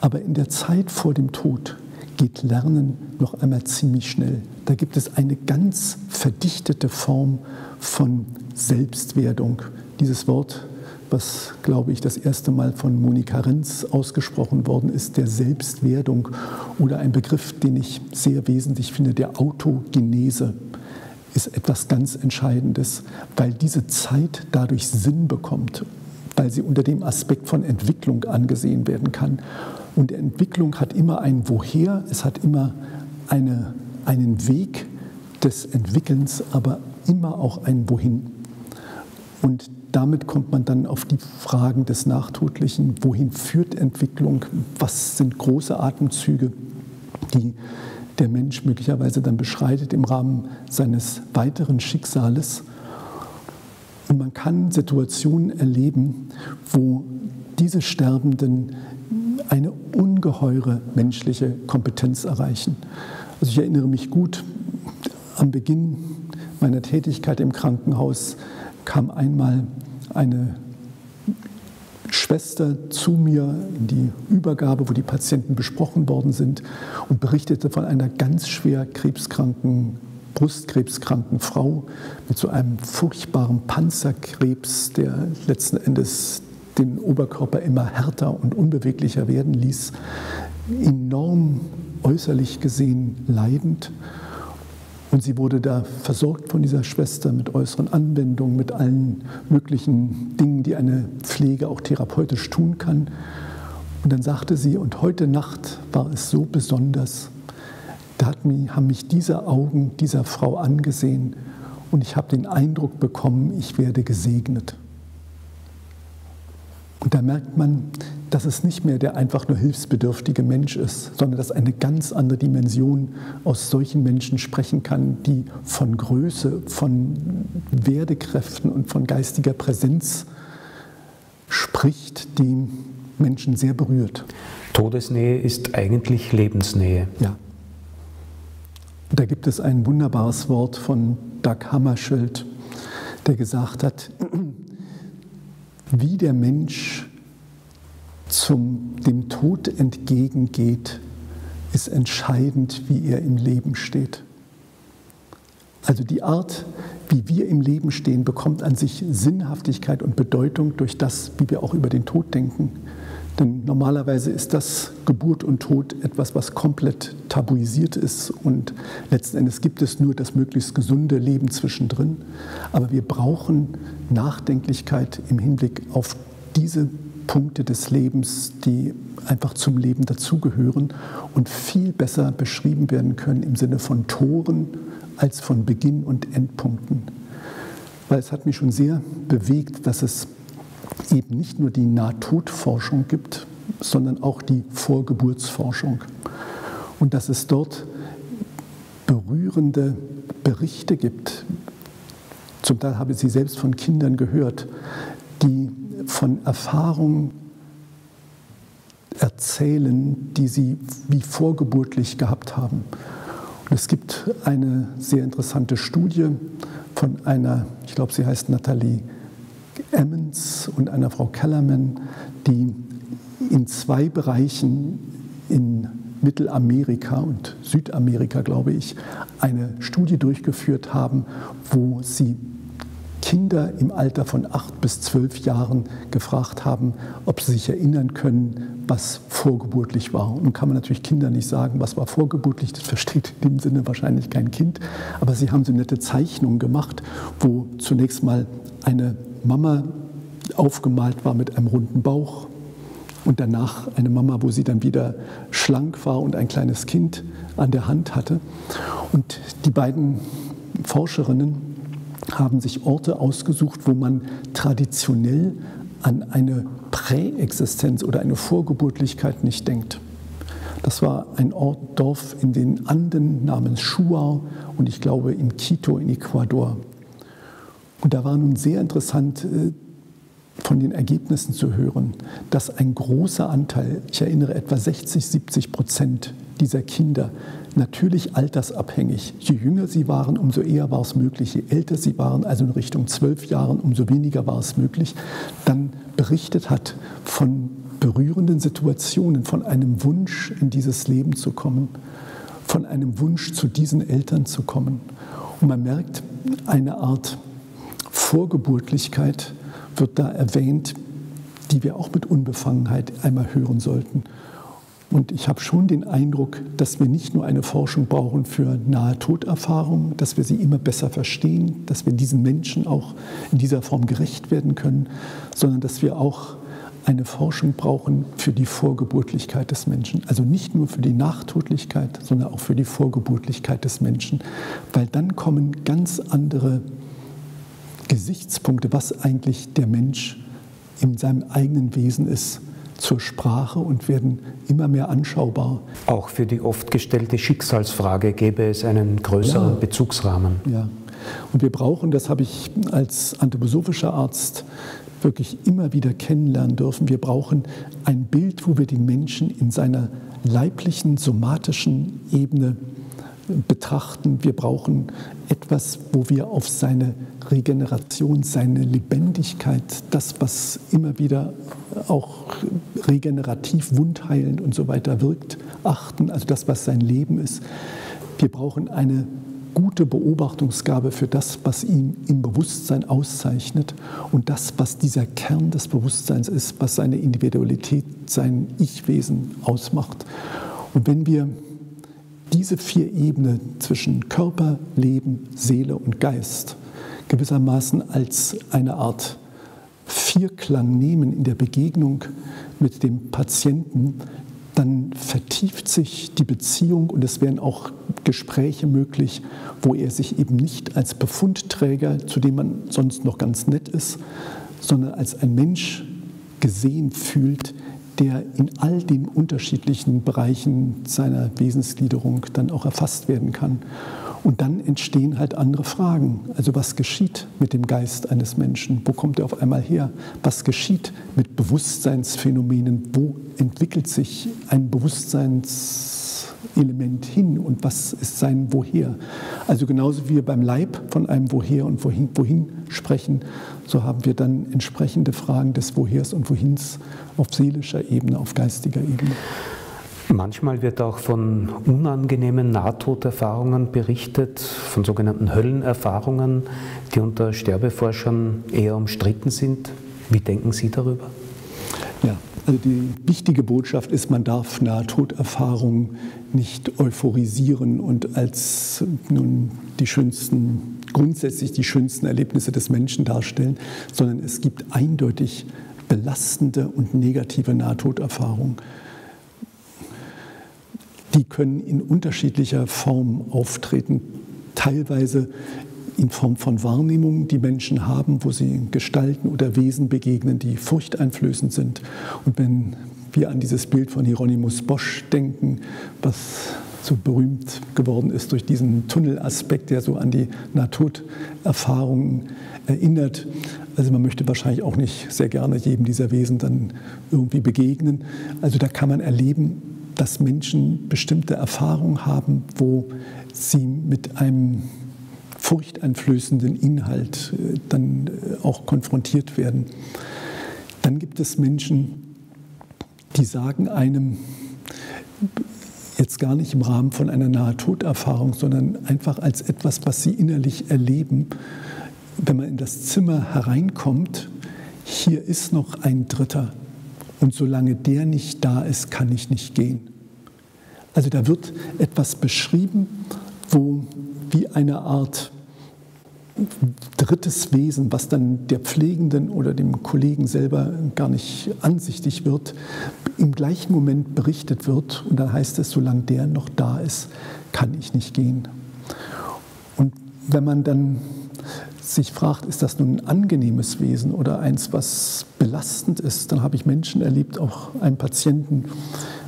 Aber in der Zeit vor dem Tod geht Lernen noch einmal ziemlich schnell. Da gibt es eine ganz verdichtete Form von Selbstwerdung. Dieses Wort, was, glaube ich, das erste Mal von Monika Renz ausgesprochen worden ist, der Selbstwerdung oder ein Begriff, den ich sehr wesentlich finde, der Autogenese, ist etwas ganz Entscheidendes, weil diese Zeit dadurch Sinn bekommt, weil sie unter dem Aspekt von Entwicklung angesehen werden kann. Und Entwicklung hat immer ein Woher, es hat immer einen Weg des Entwickelns, aber immer auch ein Wohin. Und damit kommt man dann auf die Fragen des Nachtödlichen. Wohin führt Entwicklung? Was sind große Atemzüge, die der Mensch möglicherweise dann beschreitet im Rahmen seines weiteren Schicksales? Und man kann Situationen erleben, wo diese Sterbenden eine ungeheure menschliche Kompetenz erreichen. Also ich erinnere mich gut, am Beginn meiner Tätigkeit im Krankenhaus kam einmal eine Schwester zu mir in die Übergabe, wo die Patienten besprochen worden sind, und berichtete von einer ganz schwer krebskranken, brustkrebskranken Frau mit so einem furchtbaren Panzerkrebs, der letzten Endes den Oberkörper immer härter und unbeweglicher werden ließ, enorm äußerlich gesehen leidend. Und sie wurde da versorgt von dieser Schwester mit äußeren Anwendungen, mit allen möglichen Dingen, die eine Pflege auch therapeutisch tun kann. Und dann sagte sie, und heute Nacht war es so besonders, da haben mich diese Augen dieser Frau angesehen und ich habe den Eindruck bekommen, ich werde gesegnet. Und da merkt man, dass es nicht mehr der einfach nur hilfsbedürftige Mensch ist, sondern dass eine ganz andere Dimension aus solchen Menschen sprechen kann, die von Größe, von Werdekräften und von geistiger Präsenz spricht, die Menschen sehr berührt. Todesnähe ist eigentlich Lebensnähe. Ja. Da gibt es ein wunderbares Wort von Dag Hammarskjöld, der gesagt hat, wie der Mensch dem Tod entgegengeht, ist entscheidend, wie er im Leben steht. Also die Art, wie wir im Leben stehen, bekommt an sich Sinnhaftigkeit und Bedeutung durch das, wie wir auch über den Tod denken. Denn normalerweise ist das Geburt und Tod etwas, was komplett tabuisiert ist, und letzten Endes gibt es nur das möglichst gesunde Leben zwischendrin. Aber wir brauchen Nachdenklichkeit im Hinblick auf diese Punkte des Lebens, die einfach zum Leben dazugehören und viel besser beschrieben werden können im Sinne von Toren als von Beginn- und Endpunkten. Weil es hat mich schon sehr bewegt, dass es eben nicht nur die Nahtodforschung gibt, sondern auch die Vorgeburtsforschung. Und dass es dort berührende Berichte gibt, zum Teil habe ich sie selbst von Kindern gehört, die von Erfahrungen erzählen, die sie wie vorgeburtlich gehabt haben. Und es gibt eine sehr interessante Studie von einer, ich glaube, sie heißt Nathalie Emmons und einer Frau Kellerman, die in 2 Bereichen in Mittelamerika und Südamerika, glaube ich, eine Studie durchgeführt haben, wo sie Kinder im Alter von 8 bis 12 Jahren gefragt haben, ob sie sich erinnern können, was vorgeburtlich war. Und nun kann man natürlich Kindern nicht sagen, was war vorgeburtlich, das versteht in dem Sinne wahrscheinlich kein Kind. Aber sie haben so nette Zeichnungen gemacht, wo zunächst mal eine Mama aufgemalt war mit einem runden Bauch und danach eine Mama, wo sie dann wieder schlank war und ein kleines Kind an der Hand hatte. Und die beiden Forscherinnen haben sich Orte ausgesucht, wo man traditionell an eine Präexistenz oder eine Vorgeburtlichkeit nicht denkt. Das war ein Ort, Dorf in den Anden namens Chuar und ich glaube in Quito in Ecuador. Und da war nun sehr interessant von den Ergebnissen zu hören, dass ein großer Anteil, ich erinnere etwa 60–70% dieser Kinder, natürlich altersabhängig. Je jünger sie waren, umso eher war es möglich. Je älter sie waren, also in Richtung 12 Jahren, umso weniger war es möglich. Dann berichtet hat von berührenden Situationen, von einem Wunsch, in dieses Leben zu kommen, von einem Wunsch, zu diesen Eltern zu kommen. Und man merkt, eine Art Vorgeburtlichkeit wird da erwähnt, die wir auch mit Unbefangenheit einmal hören sollten. Und ich habe schon den Eindruck, dass wir nicht nur eine Forschung brauchen für Nahe-Tod-Erfahrungen, dass wir sie immer besser verstehen, dass wir diesen Menschen auch in dieser Form gerecht werden können, sondern dass wir auch eine Forschung brauchen für die Vorgeburtlichkeit des Menschen. Also nicht nur für die Nachtödlichkeit, sondern auch für die Vorgeburtlichkeit des Menschen. Weil dann kommen ganz andere Gesichtspunkte, was eigentlich der Mensch in seinem eigenen Wesen ist, zur Sprache und werden immer mehr anschaubar. Auch für die oft gestellte Schicksalsfrage gäbe es einen größeren Bezugsrahmen. Ja. Und wir brauchen, das habe ich als anthroposophischer Arzt wirklich immer wieder kennenlernen dürfen, wir brauchen ein Bild, wo wir den Menschen in seiner leiblichen, somatischen Ebene betrachten. Wir brauchen etwas, wo wir auf seine Regeneration, seine Lebendigkeit, das, was immer wieder auch regenerativ, wundheilend und so weiter wirkt, achten, also das, was sein Leben ist. Wir brauchen eine gute Beobachtungsgabe für das, was ihn im Bewusstsein auszeichnet und das, was dieser Kern des Bewusstseins ist, was seine Individualität, sein Ich-Wesen ausmacht. Und wenn wir diese 4 Ebenen zwischen Körper, Leben, Seele und Geist gewissermaßen als eine Art Vierklang nehmen in der Begegnung mit dem Patienten, dann vertieft sich die Beziehung und es werden auch Gespräche möglich, wo er sich eben nicht als Befundträger, zu dem man sonst noch ganz nett ist, sondern als ein Mensch gesehen fühlt, der in all den unterschiedlichen Bereichen seiner Wesensgliederung dann auch erfasst werden kann. Und dann entstehen halt andere Fragen. Also was geschieht mit dem Geist eines Menschen? Wo kommt er auf einmal her? Was geschieht mit Bewusstseinsphänomenen? Wo entwickelt sich ein Bewusstseinselement hin? Und was ist sein Woher? Also genauso wie wir beim Leib von einem Woher und Wohin sprechen, so haben wir dann entsprechende Fragen des Wohers und Wohins auf seelischer Ebene, auf geistiger Ebene. Manchmal wird auch von unangenehmen Nahtoderfahrungen berichtet, von sogenannten Höllenerfahrungen, die unter Sterbeforschern eher umstritten sind. Wie denken Sie darüber? Ja, also die wichtige Botschaft ist, man darf Nahtoderfahrungen nicht euphorisieren und als nun die schönsten, grundsätzlich die schönsten Erlebnisse des Menschen darstellen, sondern es gibt eindeutig belastende und negative Nahtoderfahrungen. Die können in unterschiedlicher Form auftreten, teilweise in Form von Wahrnehmungen, die Menschen haben, wo sie Gestalten oder Wesen begegnen, die furchteinflößend sind. Und wenn wir an dieses Bild von Hieronymus Bosch denken, was so berühmt geworden ist durch diesen Tunnelaspekt, der so an die Nahtoderfahrungen erinnert. Also man möchte wahrscheinlich auch nicht sehr gerne jedem dieser Wesen dann irgendwie begegnen. Also da kann man erleben, dass Menschen bestimmte Erfahrungen haben, wo sie mit einem furchteinflößenden Inhalt dann auch konfrontiert werden. Dann gibt es Menschen, die sagen einem, jetzt gar nicht im Rahmen von einer Nahtoderfahrung, sondern einfach als etwas, was sie innerlich erleben, wenn man in das Zimmer hereinkommt, hier ist noch ein Dritter und solange der nicht da ist, kann ich nicht gehen. Also da wird etwas beschrieben, wo wie eine Art drittes Wesen, was dann der Pflegenden oder dem Kollegen selber gar nicht ansichtig wird, im gleichen Moment berichtet wird und dann heißt es, solange der noch da ist, kann ich nicht gehen. Und wenn man dann sich fragt, ist das nun ein angenehmes Wesen oder eins, was belastend ist, dann habe ich Menschen erlebt, auch einen Patienten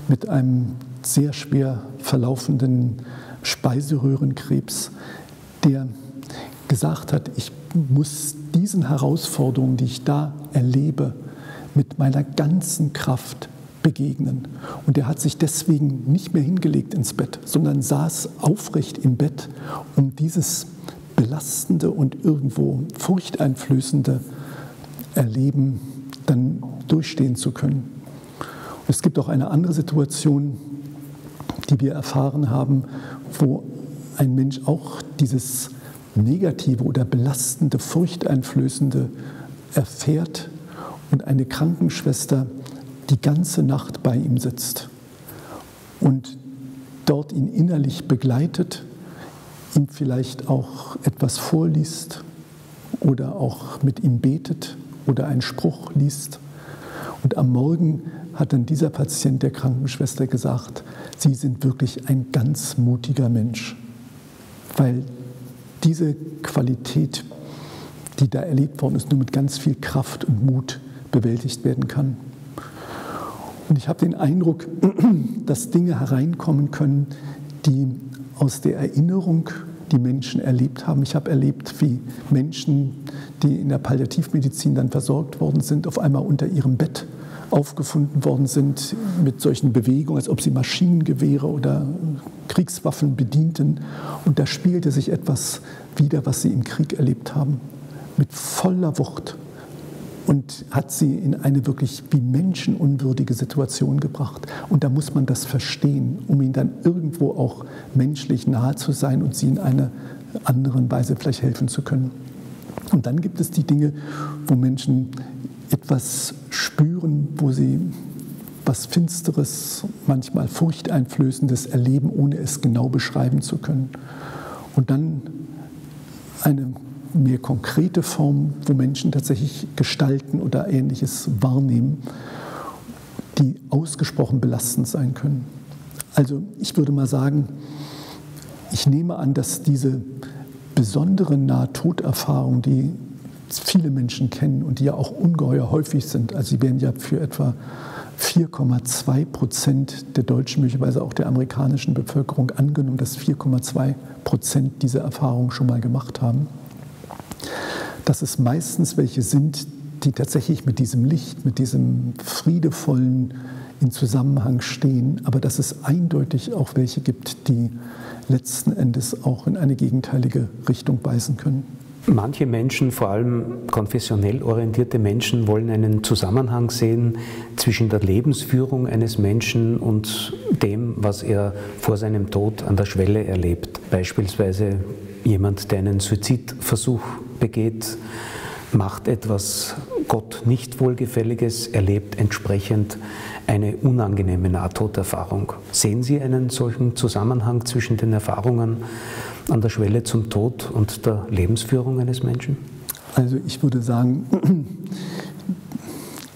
mit einem sehr schwer verlaufenden Speiseröhrenkrebs, der gesagt hat, ich muss diesen Herausforderungen, die ich da erlebe, mit meiner ganzen Kraft begegnen. Und er hat sich deswegen nicht mehr hingelegt ins Bett, sondern saß aufrecht im Bett, um dieses belastende und irgendwo furchteinflößende Erleben dann durchstehen zu können. Und es gibt auch eine andere Situation, die wir erfahren haben, wo ein Mensch auch dieses negative oder belastende, furchteinflößende erfährt und eine Krankenschwester die ganze Nacht bei ihm sitzt und dort ihn innerlich begleitet, ihm vielleicht auch etwas vorliest oder auch mit ihm betet oder einen Spruch liest. Und am Morgen hat dann dieser Patient der Krankenschwester gesagt, Sie sind wirklich ein ganz mutiger Mensch, weil diese Qualität, die da erlebt worden ist, nur mit ganz viel Kraft und Mut bewältigt werden kann. Und ich habe den Eindruck, dass Dinge hereinkommen können, die aus der Erinnerung die Menschen erlebt haben. Ich habe erlebt, wie Menschen, die in der Palliativmedizin dann versorgt worden sind, auf einmal unter ihrem Bett aufgefunden worden sind mit solchen Bewegungen, als ob sie Maschinengewehre oder Kriegswaffen bedienten. Und da spielte sich etwas wider, was sie im Krieg erlebt haben, mit voller Wucht und hat sie in eine wirklich wie menschenunwürdige Situation gebracht. Und da muss man das verstehen, um ihnen dann irgendwo auch menschlich nahe zu sein und sie in einer anderen Weise vielleicht helfen zu können. Und dann gibt es die Dinge, wo Menschen etwas spüren, wo sie was Finsteres, manchmal Furchteinflößendes erleben, ohne es genau beschreiben zu können. Und dann eine mehr konkrete Form, wo Menschen tatsächlich Gestalten oder Ähnliches wahrnehmen, die ausgesprochen belastend sein können. Also ich würde mal sagen, ich nehme an, dass diese besondere Nahtoderfahrung, die viele Menschen kennen und die ja auch ungeheuer häufig sind. Also sie werden ja für etwa 4,2% der deutschen, möglicherweise auch der amerikanischen Bevölkerung angenommen, dass 4,2% diese Erfahrung schon mal gemacht haben. Dass es meistens welche sind, die tatsächlich mit diesem Licht, mit diesem Friedevollen in Zusammenhang stehen, aber dass es eindeutig auch welche gibt, die letzten Endes auch in eine gegenteilige Richtung weisen können. Manche Menschen, vor allem konfessionell orientierte Menschen, wollen einen Zusammenhang sehen zwischen der Lebensführung eines Menschen und dem, was er vor seinem Tod an der Schwelle erlebt. Beispielsweise jemand, der einen Suizidversuch begeht, macht etwas Gott nicht Wohlgefälliges, erlebt entsprechend eine unangenehme Nahtoderfahrung. Sehen Sie einen solchen Zusammenhang zwischen den Erfahrungen an der Schwelle zum Tod und der Lebensführung eines Menschen? Also ich würde sagen,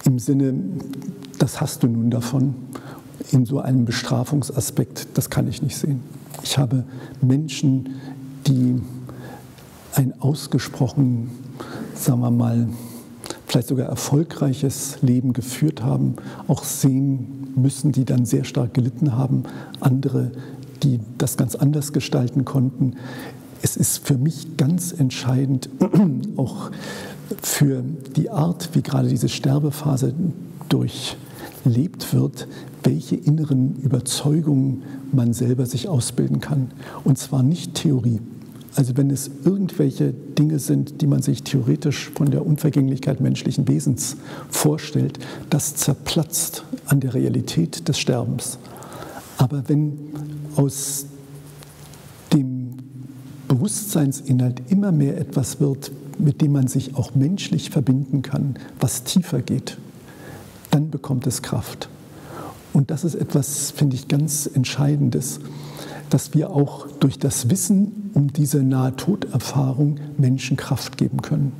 im Sinne, das hast du nun davon, in so einem Bestrafungsaspekt, das kann ich nicht sehen. Ich habe Menschen, die ein ausgesprochen, sagen wir mal, vielleicht sogar erfolgreiches Leben geführt haben, auch sehen müssen, die dann sehr stark gelitten haben, andere, die das ganz anders gestalten konnten. Es ist für mich ganz entscheidend, auch für die Art, wie gerade diese Sterbephase durchlebt wird, welche inneren Überzeugungen man selber sich ausbilden kann. Und zwar nicht Theorie. Also wenn es irgendwelche Dinge sind, die man sich theoretisch von der Unvergänglichkeit menschlichen Wesens vorstellt, das zerplatzt an der Realität des Sterbens. Aber wenn aus dem Bewusstseinsinhalt immer mehr etwas wird, mit dem man sich auch menschlich verbinden kann, was tiefer geht, dann bekommt es Kraft. Und das ist etwas, finde ich, ganz Entscheidendes, dass wir auch durch das Wissen um diese Nahtoderfahrung Menschen Kraft geben können.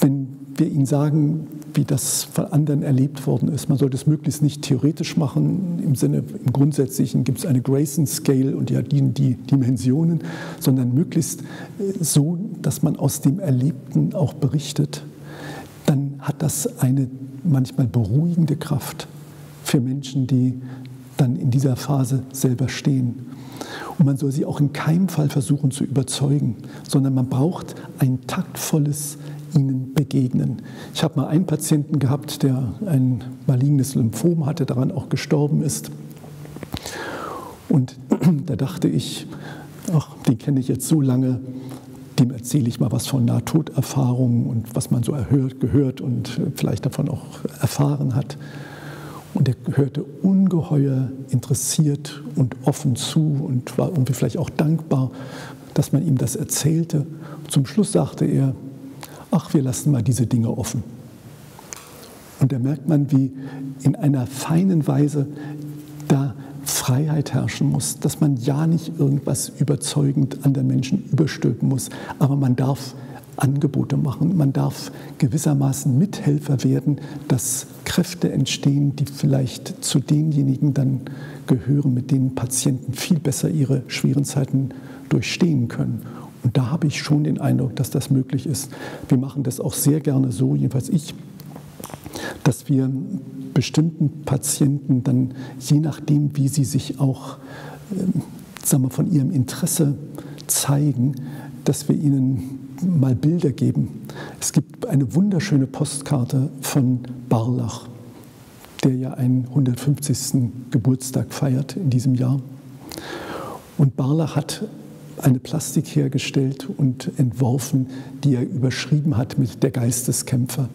Wenn wir ihnen sagen, wie das von anderen erlebt worden ist. Man sollte es möglichst nicht theoretisch machen, im Sinne, im Grundsätzlichen gibt es eine Grayson-Scale und ja die Dimensionen, sondern möglichst so, dass man aus dem Erlebten auch berichtet. Dann hat das eine manchmal beruhigende Kraft für Menschen, die dann in dieser Phase selber stehen. Und man soll sie auch in keinem Fall versuchen zu überzeugen, sondern man braucht ein taktvolles ihnen begegnen. Ich habe mal einen Patienten gehabt, der ein malignes Lymphom hatte, daran auch gestorben ist. Und da dachte ich, ach, den kenne ich jetzt so lange, dem erzähle ich mal was von Nahtoderfahrungen und was man so gehört und vielleicht davon auch erfahren hat. Und er hörte ungeheuer interessiert und offen zu und war irgendwie vielleicht auch dankbar, dass man ihm das erzählte. Und zum Schluss sagte er, ach, wir lassen mal diese Dinge offen. Und da merkt man, wie in einer feinen Weise da Freiheit herrschen muss, dass man ja nicht irgendwas überzeugend anderen Menschen überstülpen muss, aber man darf Angebote machen, man darf gewissermaßen Mithelfer werden, dass Kräfte entstehen, die vielleicht zu denjenigen dann gehören, mit denen Patienten viel besser ihre schweren Zeiten durchstehen können. Und da habe ich schon den Eindruck, dass das möglich ist. Wir machen das auch sehr gerne so, jedenfalls ich, dass wir bestimmten Patienten dann, je nachdem, wie sie sich auch sagen wir, von ihrem Interesse zeigen, dass wir ihnen mal Bilder geben. Es gibt eine wunderschöne Postkarte von Barlach, der ja einen 150. Geburtstag feiert in diesem Jahr. Und Barlach hat eine Plastik hergestellt und entworfen, die er überschrieben hat mit der Geisteskämpfer.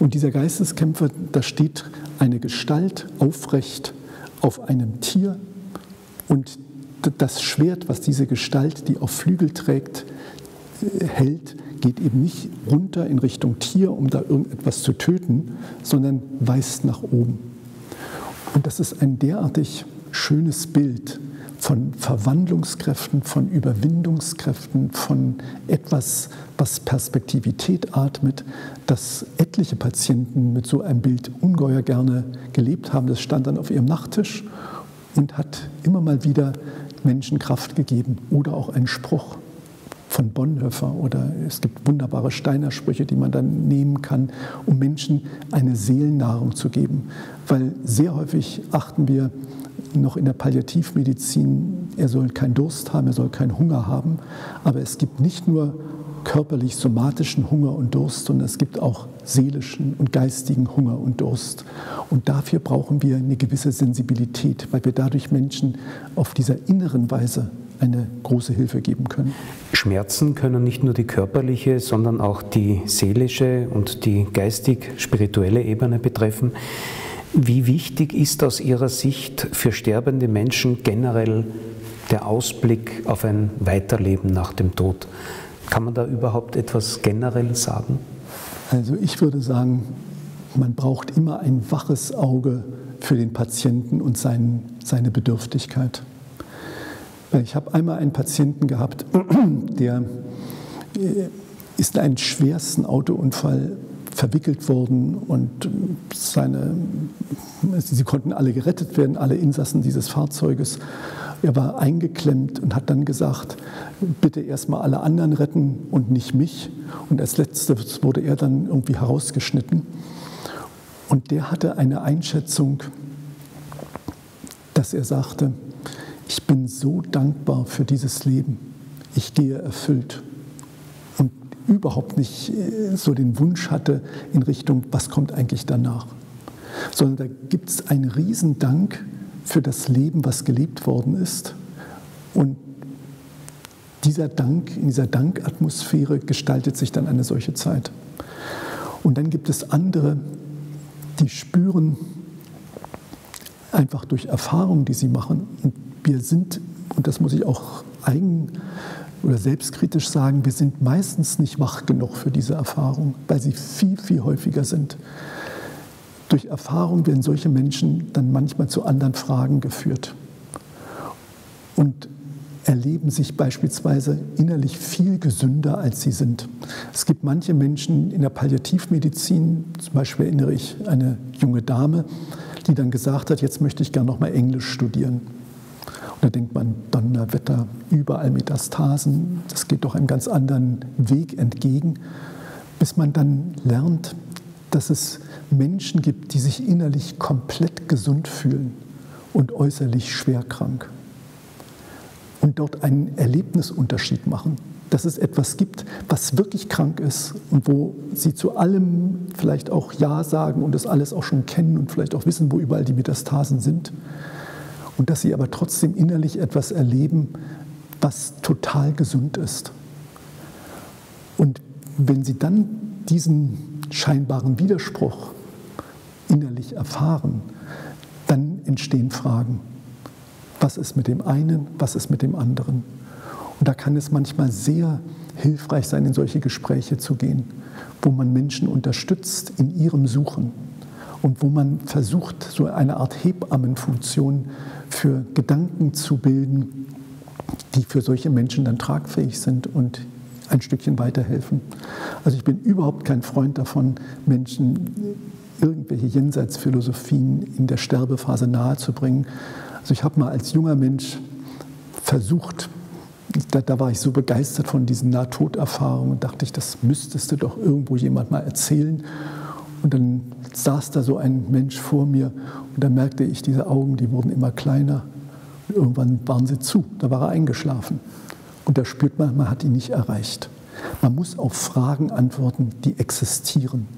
Und dieser Geisteskämpfer, da steht eine Gestalt aufrecht auf einem Tier und das Schwert, was diese Gestalt, die auf Flügel trägt, hält, geht eben nicht runter in Richtung Tier, um da irgendetwas zu töten, sondern weist nach oben. Und das ist ein derartig schönes Bild von Verwandlungskräften, von Überwindungskräften, von etwas, was Perspektivität atmet, dass etliche Patienten mit so einem Bild ungeheuer gerne gelebt haben. Das stand dann auf ihrem Nachttisch und hat immer mal wieder Menschen Kraft gegeben. Oder auch ein Spruch von Bonhoeffer oder es gibt wunderbare Steiner-Sprüche, die man dann nehmen kann, um Menschen eine Seelennahrung zu geben. Weil sehr häufig achten wir noch in der Palliativmedizin, er soll keinen Durst haben, er soll keinen Hunger haben. Aber es gibt nicht nur körperlich somatischen Hunger und Durst, sondern es gibt auch seelischen und geistigen Hunger und Durst. Und dafür brauchen wir eine gewisse Sensibilität, weil wir dadurch Menschen auf dieser inneren Weise eine große Hilfe geben können. Schmerzen können nicht nur die körperliche, sondern auch die seelische und die geistig-spirituelle Ebene betreffen. Wie wichtig ist aus Ihrer Sicht für sterbende Menschen generell der Ausblick auf ein Weiterleben nach dem Tod? Kann man da überhaupt etwas generell sagen? Also ich würde sagen, man braucht immer ein waches Auge für den Patienten und seine Bedürftigkeit. Ich habe einmal einen Patienten gehabt, der ist in einen schwersten Autounfall verwickelt worden und sie konnten alle gerettet werden, alle Insassen dieses Fahrzeuges. Er war eingeklemmt und hat dann gesagt, bitte erstmal alle anderen retten und nicht mich. Und als letztes wurde er dann irgendwie herausgeschnitten. Und der hatte eine Einschätzung, dass er sagte, ich bin so dankbar für dieses Leben, ich gehe erfüllt. Überhaupt nicht so den Wunsch hatte in Richtung, was kommt eigentlich danach. Sondern da gibt es einen Riesendank für das Leben, was gelebt worden ist. Und in dieser Dankatmosphäre gestaltet sich dann eine solche Zeit. Und dann gibt es andere, die spüren einfach durch Erfahrungen, die sie machen. Und wir sind, und das muss ich auch eigen oder selbstkritisch sagen, wir sind meistens nicht wach genug für diese Erfahrung, weil sie viel, viel häufiger sind. Durch Erfahrung werden solche Menschen dann manchmal zu anderen Fragen geführt und erleben sich beispielsweise innerlich viel gesünder, als sie sind. Es gibt manche Menschen in der Palliativmedizin, zum Beispiel erinnere ich eine junge Dame, die dann gesagt hat, jetzt möchte ich gerne noch mal Englisch studieren. Und da denkt man, Donnerwetter, überall Metastasen, das geht doch einem ganz anderen Weg entgegen, bis man dann lernt, dass es Menschen gibt, die sich innerlich komplett gesund fühlen und äußerlich schwerkrank. Und dort einen Erlebnisunterschied machen, dass es etwas gibt, was wirklich krank ist und wo sie zu allem vielleicht auch Ja sagen und das alles auch schon kennen und vielleicht auch wissen, wo überall die Metastasen sind. Und dass sie aber trotzdem innerlich etwas erleben, was total gesund ist. Und wenn sie dann diesen scheinbaren Widerspruch innerlich erfahren, dann entstehen Fragen. Was ist mit dem einen, was ist mit dem anderen? Und da kann es manchmal sehr hilfreich sein, in solche Gespräche zu gehen, wo man Menschen unterstützt in ihrem Suchen und wo man versucht, so eine Art Hebammenfunktion für Gedanken zu bilden, die für solche Menschen dann tragfähig sind und ein Stückchen weiterhelfen. Also ich bin überhaupt kein Freund davon, Menschen irgendwelche Jenseitsphilosophien in der Sterbephase nahezubringen. Also ich habe mal als junger Mensch versucht, da war ich so begeistert von diesen Nahtoderfahrungen, dachte ich, das müsstest du doch irgendwo jemand mal erzählen. Und dann saß da so ein Mensch vor mir und dann merkte ich, diese Augen, die wurden immer kleiner. Und irgendwann waren sie zu, da war er eingeschlafen. Und da spürt man, man hat ihn nicht erreicht. Man muss auf Fragen antworten, die existieren.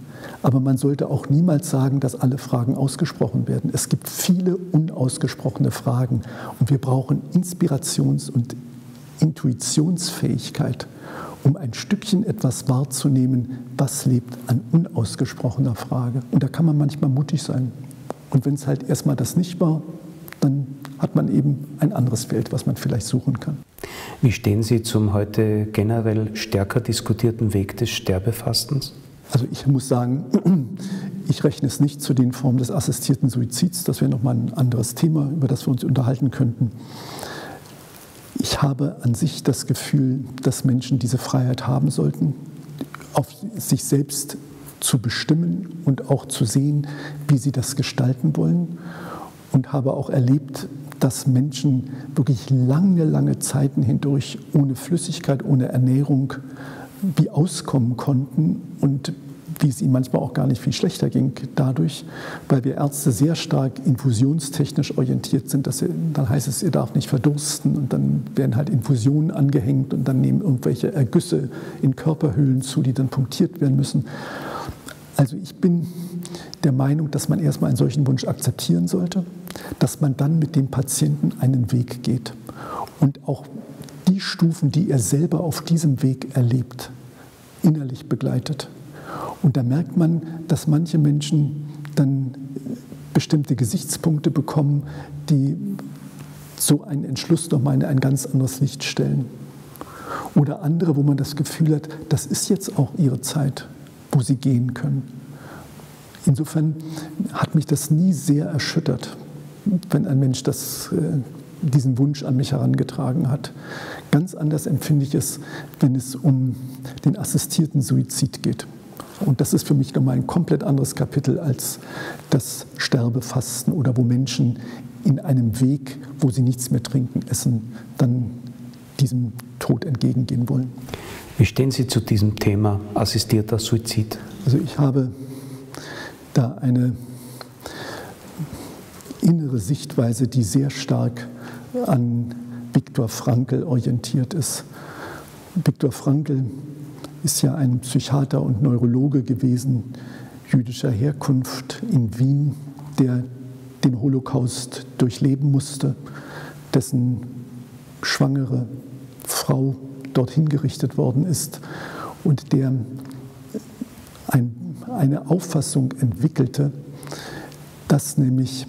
Aber man sollte auch niemals sagen, dass alle Fragen ausgesprochen werden. Es gibt viele unausgesprochene Fragen und wir brauchen Inspirations- und Intuitionsfähigkeit, um ein Stückchen etwas wahrzunehmen, was lebt an unausgesprochener Frage. Und da kann man manchmal mutig sein. Und wenn es halt erstmal das nicht war, dann hat man eben ein anderes Feld, was man vielleicht suchen kann. Wie stehen Sie zum heute generell stärker diskutierten Weg des Sterbefastens? Also ich muss sagen, ich rechne es nicht zu den Formen des assistierten Suizids. Das wäre nochmal ein anderes Thema, über das wir uns unterhalten könnten. Ich habe an sich das Gefühl, dass Menschen diese Freiheit haben sollten, auf sich selbst zu bestimmen und auch zu sehen, wie sie das gestalten wollen. Und habe auch erlebt, dass Menschen wirklich lange, lange Zeiten hindurch ohne Flüssigkeit, ohne Ernährung, wie auskommen konnten und wie es ihnen manchmal auch gar nicht viel schlechter ging dadurch, weil wir Ärzte sehr stark infusionstechnisch orientiert sind. Dann heißt es, ihr darf nicht verdursten und dann werden halt Infusionen angehängt und dann nehmen irgendwelche Ergüsse in Körperhöhlen zu, die dann punktiert werden müssen. Also ich bin der Meinung, dass man erstmal einen solchen Wunsch akzeptieren sollte, dass man dann mit dem Patienten einen Weg geht und auch die Stufen, die er selber auf diesem Weg erlebt, innerlich begleitet. Und da merkt man, dass manche Menschen dann bestimmte Gesichtspunkte bekommen, die so einen Entschluss nochmal in ein ganz anderes Licht stellen. Oder andere, wo man das Gefühl hat, das ist jetzt auch ihre Zeit, wo sie gehen können. Insofern hat mich das nie sehr erschüttert, wenn ein Mensch diesen Wunsch an mich herangetragen hat. Ganz anders empfinde ich es, wenn es um den assistierten Suizid geht. Und das ist für mich nochmal ein komplett anderes Kapitel als das Sterbefasten oder wo Menschen in einem Weg, wo sie nichts mehr trinken, essen, dann diesem Tod entgegengehen wollen. Wie stehen Sie zu diesem Thema assistierter Suizid? Also ich habe da eine innere Sichtweise, die sehr stark an Viktor Frankl orientiert ist. Viktor Frankl ist ja ein Psychiater und Neurologe gewesen, jüdischer Herkunft in Wien, der den Holocaust durchleben musste, dessen schwangere Frau dort hingerichtet worden ist und der eine Auffassung entwickelte, dass nämlich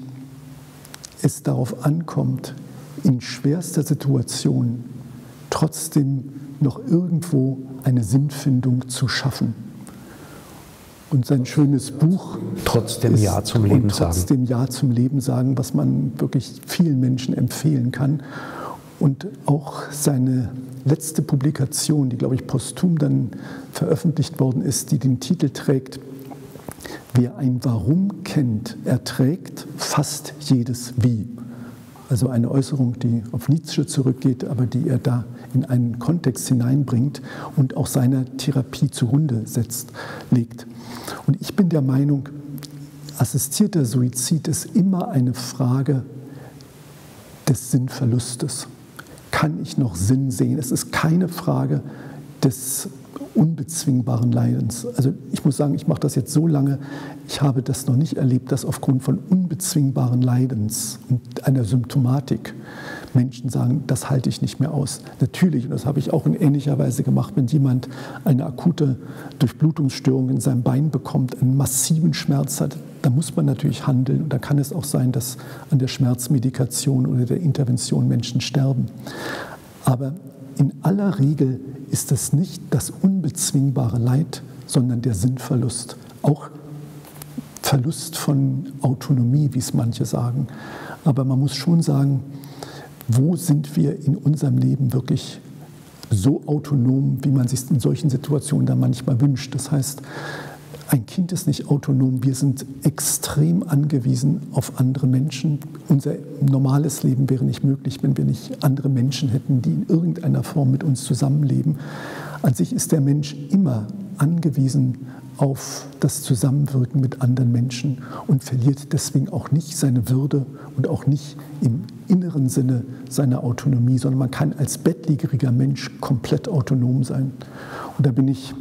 es darauf ankommt, in schwerster Situation trotzdem noch irgendwo eine Sinnfindung zu schaffen. Und sein schönes Buch Trotzdem Ja zum Leben sagen. Trotzdem Ja zum Leben sagen, was man wirklich vielen Menschen empfehlen kann. Und auch seine letzte Publikation, die, glaube ich, posthum dann veröffentlicht worden ist, die den Titel trägt: Wer ein Warum kennt, erträgt fast jedes Wie. Also eine Äußerung, die auf Nietzsche zurückgeht, aber die er da in einen Kontext hineinbringt und auch seiner Therapie zugrunde legt. Und ich bin der Meinung, assistierter Suizid ist immer eine Frage des Sinnverlustes. Kann ich noch Sinn sehen? Es ist keine Frage des unbezwingbaren Leidens. Also ich muss sagen, ich mache das jetzt so lange, ich habe das noch nicht erlebt, dass aufgrund von unbezwingbaren Leidens und einer Symptomatik Menschen sagen, das halte ich nicht mehr aus. Natürlich, und das habe ich auch in ähnlicher Weise gemacht, wenn jemand eine akute Durchblutungsstörung in seinem Bein bekommt, einen massiven Schmerz hat, da muss man natürlich handeln. Und da kann es auch sein, dass an der Schmerzmedikation oder der Intervention Menschen sterben. Aber in aller Regel ist es nicht das unbezwingbare Leid, sondern der Sinnverlust. Auch Verlust von Autonomie, wie es manche sagen. Aber man muss schon sagen, wo sind wir in unserem Leben wirklich so autonom, wie man sich in solchen Situationen dann manchmal wünscht. Das heißt, ein Kind ist nicht autonom, wir sind extrem angewiesen auf andere Menschen. Unser normales Leben wäre nicht möglich, wenn wir nicht andere Menschen hätten, die in irgendeiner Form mit uns zusammenleben. An sich ist der Mensch immer angewiesen auf das Zusammenwirken mit anderen Menschen und verliert deswegen auch nicht seine Würde und auch nicht im inneren Sinne seine Autonomie, sondern man kann als bettlägeriger Mensch komplett autonom sein. Und da bin ich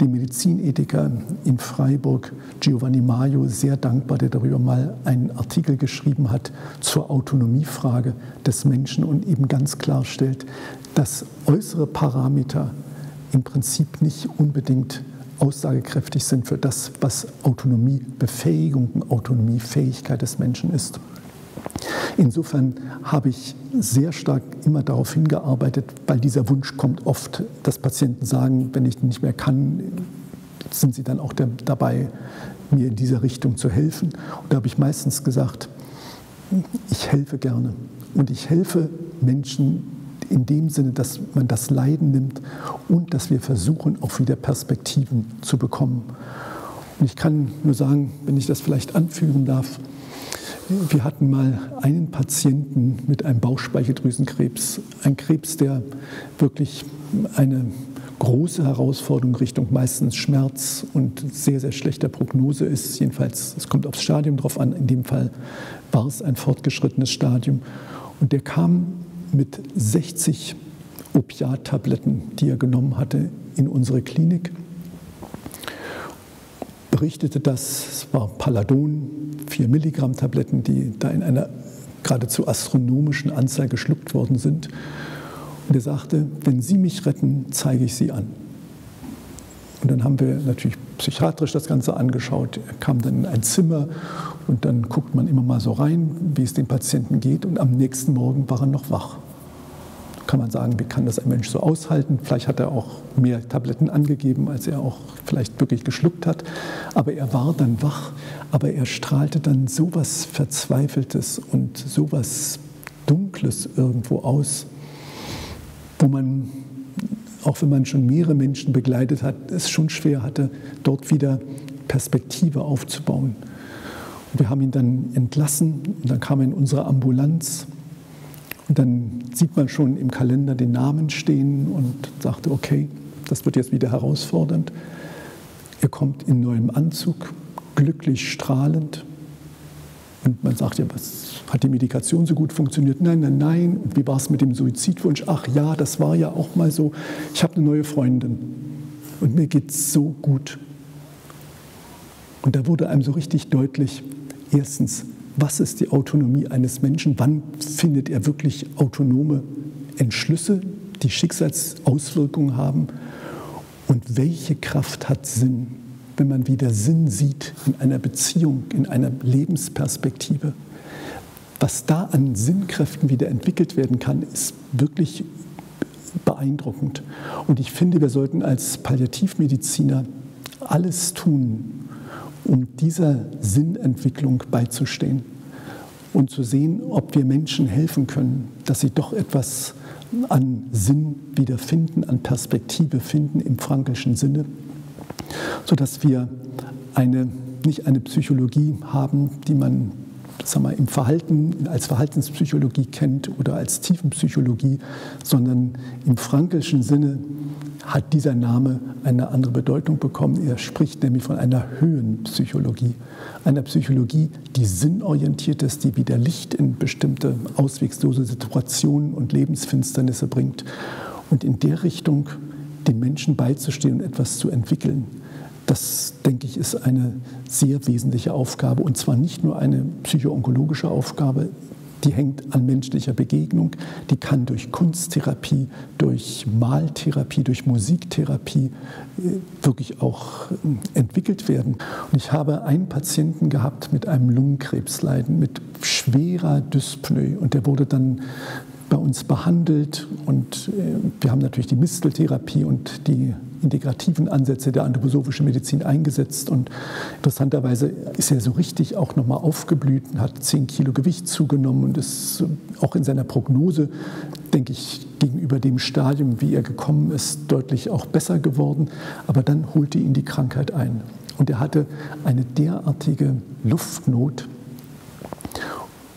dem Medizinethiker in Freiburg, Giovanni Maio, sehr dankbar, der darüber mal einen Artikel geschrieben hat zur Autonomiefrage des Menschen und eben ganz klarstellt, dass äußere Parameter im Prinzip nicht unbedingt aussagekräftig sind für das, was Autonomiebefähigung und Autonomiefähigkeit des Menschen ist. Insofern habe ich sehr stark immer darauf hingearbeitet, weil dieser Wunsch kommt oft, dass Patienten sagen, wenn ich nicht mehr kann, sind sie dann auch dabei, mir in dieser Richtung zu helfen. Und da habe ich meistens gesagt, ich helfe gerne. Und ich helfe Menschen in dem Sinne, dass man das Leiden nimmt und dass wir versuchen, auch wieder Perspektiven zu bekommen. Und ich kann nur sagen, wenn ich das vielleicht anfügen darf, wir hatten mal einen Patienten mit einem Bauchspeicheldrüsenkrebs, ein Krebs, der wirklich eine große Herausforderung Richtung meistens Schmerz und sehr, sehr schlechter Prognose ist. Jedenfalls, es kommt aufs Stadium drauf an, in dem Fall war es ein fortgeschrittenes Stadium. Und der kam mit 60 Opiat-Tabletten, die er genommen hatte, in unsere Klinik. Berichtete das, es war Palladon, 4 mg Tabletten, die da in einer geradezu astronomischen Anzahl geschluckt worden sind. Und er sagte, wenn Sie mich retten, zeige ich Sie an. Und dann haben wir natürlich psychiatrisch das Ganze angeschaut. Er kam dann in ein Zimmer und dann guckt man immer mal so rein, wie es den Patienten geht. Und am nächsten Morgen war er noch wach. Kann man sagen, wie kann das ein Mensch so aushalten? Vielleicht hat er auch mehr Tabletten angegeben, als er auch vielleicht wirklich geschluckt hat. Aber er war dann wach, aber er strahlte dann sowas Verzweifeltes und sowas Dunkles irgendwo aus, wo man, auch wenn man schon mehrere Menschen begleitet hat, es schon schwer hatte, dort wieder Perspektive aufzubauen. Und wir haben ihn dann entlassen und dann kam er in unsere Ambulanz. Und dann sieht man schon im Kalender den Namen stehen und sagte, okay, das wird jetzt wieder herausfordernd. Er kommt in neuem Anzug, glücklich, strahlend. Und man sagt ja, was, hat die Medikation so gut funktioniert? Nein, nein, nein. Und wie war es mit dem Suizidwunsch? Ach ja, das war ja auch mal so. Ich habe eine neue Freundin und mir geht es so gut. Und da wurde einem so richtig deutlich, erstens, was ist die Autonomie eines Menschen? Wann findet er wirklich autonome Entschlüsse, die Schicksalsauswirkungen haben? Und welche Kraft hat Sinn, wenn man wieder Sinn sieht in einer Beziehung, in einer Lebensperspektive? Was da an Sinnkräften wieder entwickelt werden kann, ist wirklich beeindruckend. Und ich finde, wir sollten als Palliativmediziner alles tun, um dieser Sinnentwicklung beizustehen und zu sehen, ob wir Menschen helfen können, dass sie doch etwas an Sinn wiederfinden, an Perspektive finden im franklischen Sinne, sodass wir nicht eine Psychologie haben, die man im Verhalten, als Verhaltenspsychologie kennt oder als Tiefenpsychologie, sondern im franklischen Sinne hat dieser Name eine andere Bedeutung bekommen. Er spricht nämlich von einer Höhenpsychologie, einer Psychologie, die sinnorientiert ist, die wieder Licht in bestimmte auswegslose Situationen und Lebensfinsternisse bringt. Und in der Richtung den Menschen beizustehen und etwas zu entwickeln, das, denke ich, ist eine sehr wesentliche Aufgabe, und zwar nicht nur eine psychoonkologische Aufgabe, die hängt an menschlicher Begegnung, die kann durch Kunsttherapie, durch Maltherapie, durch Musiktherapie wirklich auch entwickelt werden. Und ich habe einen Patienten gehabt mit einem Lungenkrebsleiden, mit schwerer Dyspnoe, und der wurde dann bei uns behandelt, und wir haben natürlich die Misteltherapie und die integrativen Ansätze der anthroposophischen Medizin eingesetzt, und interessanterweise ist er so richtig auch nochmal aufgeblüht und hat 10 Kilo Gewicht zugenommen und ist auch in seiner Prognose, denke ich, gegenüber dem Stadium, wie er gekommen ist, deutlich auch besser geworden, aber dann holte ihn die Krankheit ein und er hatte eine derartige Luftnot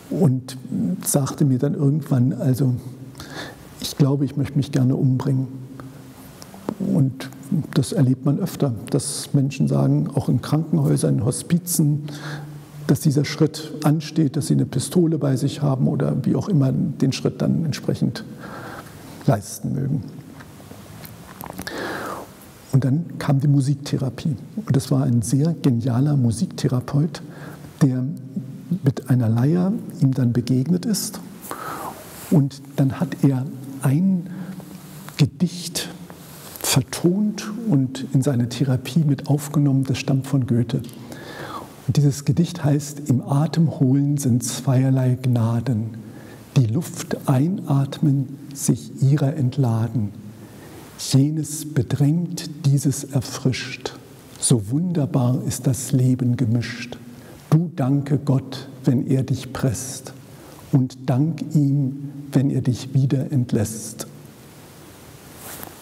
und sagte mir dann irgendwann, also ich glaube, ich möchte mich gerne umbringen. Und das erlebt man öfter, dass Menschen sagen, auch in Krankenhäusern, in Hospizen, dass dieser Schritt ansteht, dass sie eine Pistole bei sich haben oder wie auch immer den Schritt dann entsprechend leisten mögen. Und dann kam die Musiktherapie. Und das war ein sehr genialer Musiktherapeut, der mit einer Leier ihm dann begegnet ist, und dann hat er ein Gedicht vertont und in seine Therapie mit aufgenommen, das stammt von Goethe. Und dieses Gedicht heißt, im Atemholen sind zweierlei Gnaden, die Luft einatmen, sich ihrer entladen, jenes bedrängt, dieses erfrischt, so wunderbar ist das Leben gemischt. Du danke Gott, wenn er dich presst, und dank ihm, wenn er dich wieder entlässt.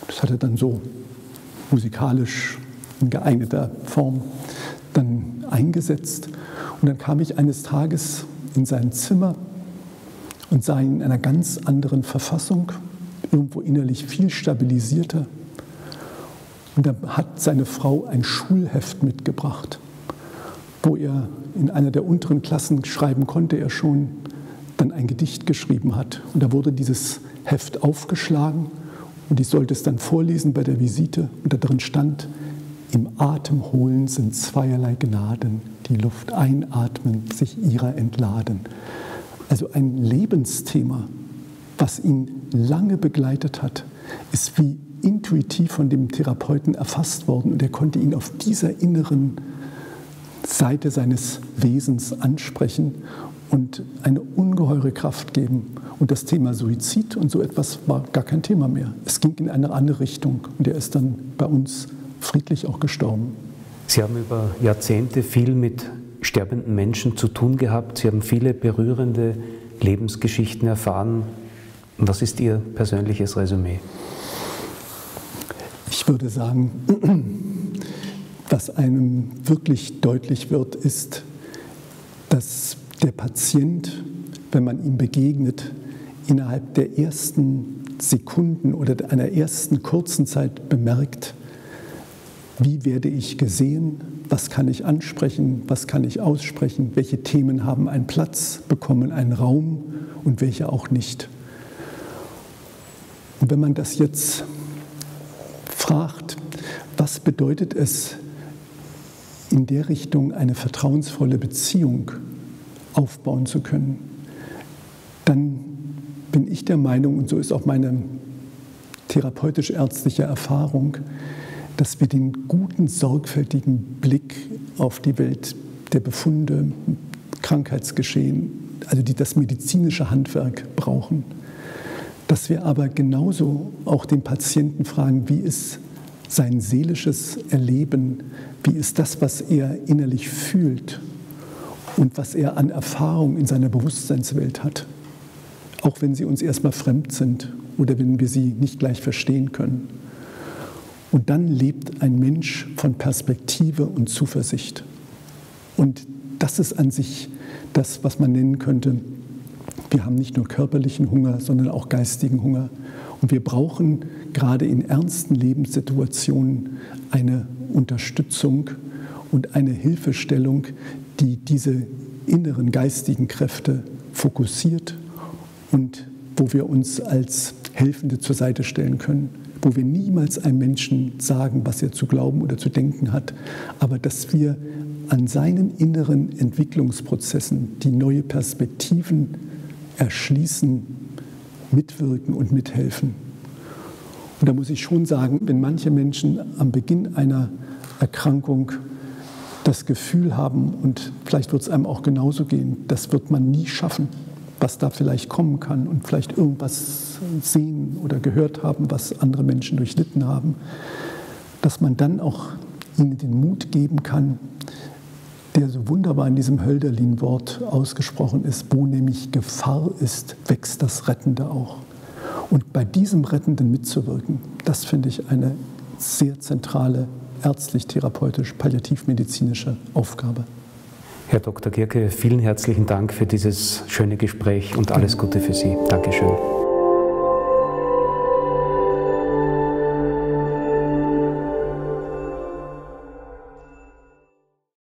Das hat er dann so musikalisch in geeigneter Form dann eingesetzt. Und dann kam ich eines Tages in sein Zimmer und sah ihn in einer ganz anderen Verfassung, irgendwo innerlich viel stabilisierter. Und dann hat seine Frau ein Schulheft mitgebracht, wo er in einer der unteren Klassen schreiben konnte, er schon dann ein Gedicht geschrieben hat. Und da wurde dieses Heft aufgeschlagen und ich sollte es dann vorlesen bei der Visite. Und da drin stand, im Atemholen sind zweierlei Gnaden, die Luft einatmen, sich ihrer entladen. Also ein Lebensthema, was ihn lange begleitet hat, ist wie intuitiv von dem Therapeuten erfasst worden, und er konnte ihn auf dieser inneren Seite seines Wesens ansprechen und eine ungeheure Kraft geben. Und das Thema Suizid und so etwas war gar kein Thema mehr. Es ging in eine andere Richtung, und er ist dann bei uns friedlich auch gestorben. Sie haben über Jahrzehnte viel mit sterbenden Menschen zu tun gehabt. Sie haben viele berührende Lebensgeschichten erfahren. Was ist Ihr persönliches Resümee? Ich würde sagen, was einem wirklich deutlich wird, ist, dass der Patient, wenn man ihm begegnet, innerhalb der ersten Sekunden oder einer ersten kurzen Zeit bemerkt, wie werde ich gesehen, was kann ich ansprechen, was kann ich aussprechen, welche Themen haben einen Platz, bekommen einen Raum und welche auch nicht. Und wenn man das jetzt fragt, was bedeutet es, in der Richtung eine vertrauensvolle Beziehung aufbauen zu können, dann bin ich der Meinung, und so ist auch meine therapeutisch-ärztliche Erfahrung, dass wir den guten, sorgfältigen Blick auf die Welt der Befunde, Krankheitsgeschehen, also das medizinische Handwerk brauchen. dass wir aber genauso auch den Patienten fragen, wie ist sein seelisches Erleben, wie ist das, was er innerlich fühlt und was er an Erfahrung in seiner Bewusstseinswelt hat, auch wenn sie uns erstmal fremd sind oder wenn wir sie nicht gleich verstehen können. Und dann lebt ein Mensch von Perspektive und Zuversicht. Und das ist an sich das, was man nennen könnte, wir haben nicht nur körperlichen Hunger, sondern auch geistigen Hunger. Und wir brauchen gerade in ernsten Lebenssituationen eine Unterstützung und eine Hilfestellung, die diese inneren geistigen Kräfte fokussiert und wo wir uns als Helfende zur Seite stellen können, wo wir niemals einem Menschen sagen, was er zu glauben oder zu denken hat, aber dass wir an seinen inneren Entwicklungsprozessen, die neue Perspektiven erschließen, mitwirken und mithelfen. Und da muss ich schon sagen, wenn manche Menschen am Beginn einer Erkrankung das Gefühl haben, und vielleicht wird es einem auch genauso gehen, das wird man nie schaffen, was da vielleicht kommen kann und vielleicht irgendwas sehen oder gehört haben, was andere Menschen durchlitten haben, dass man dann auch ihnen den Mut geben kann, der so wunderbar in diesem Hölderlin-Wort ausgesprochen ist, wo nämlich Gefahr ist, wächst das Rettende auch. Und bei diesem Rettenden mitzuwirken, das finde ich eine sehr zentrale ärztlich-therapeutisch-palliativmedizinische Aufgabe. Herr Dr. Gierke, vielen herzlichen Dank für dieses schöne Gespräch und alles Gute für Sie. Dankeschön.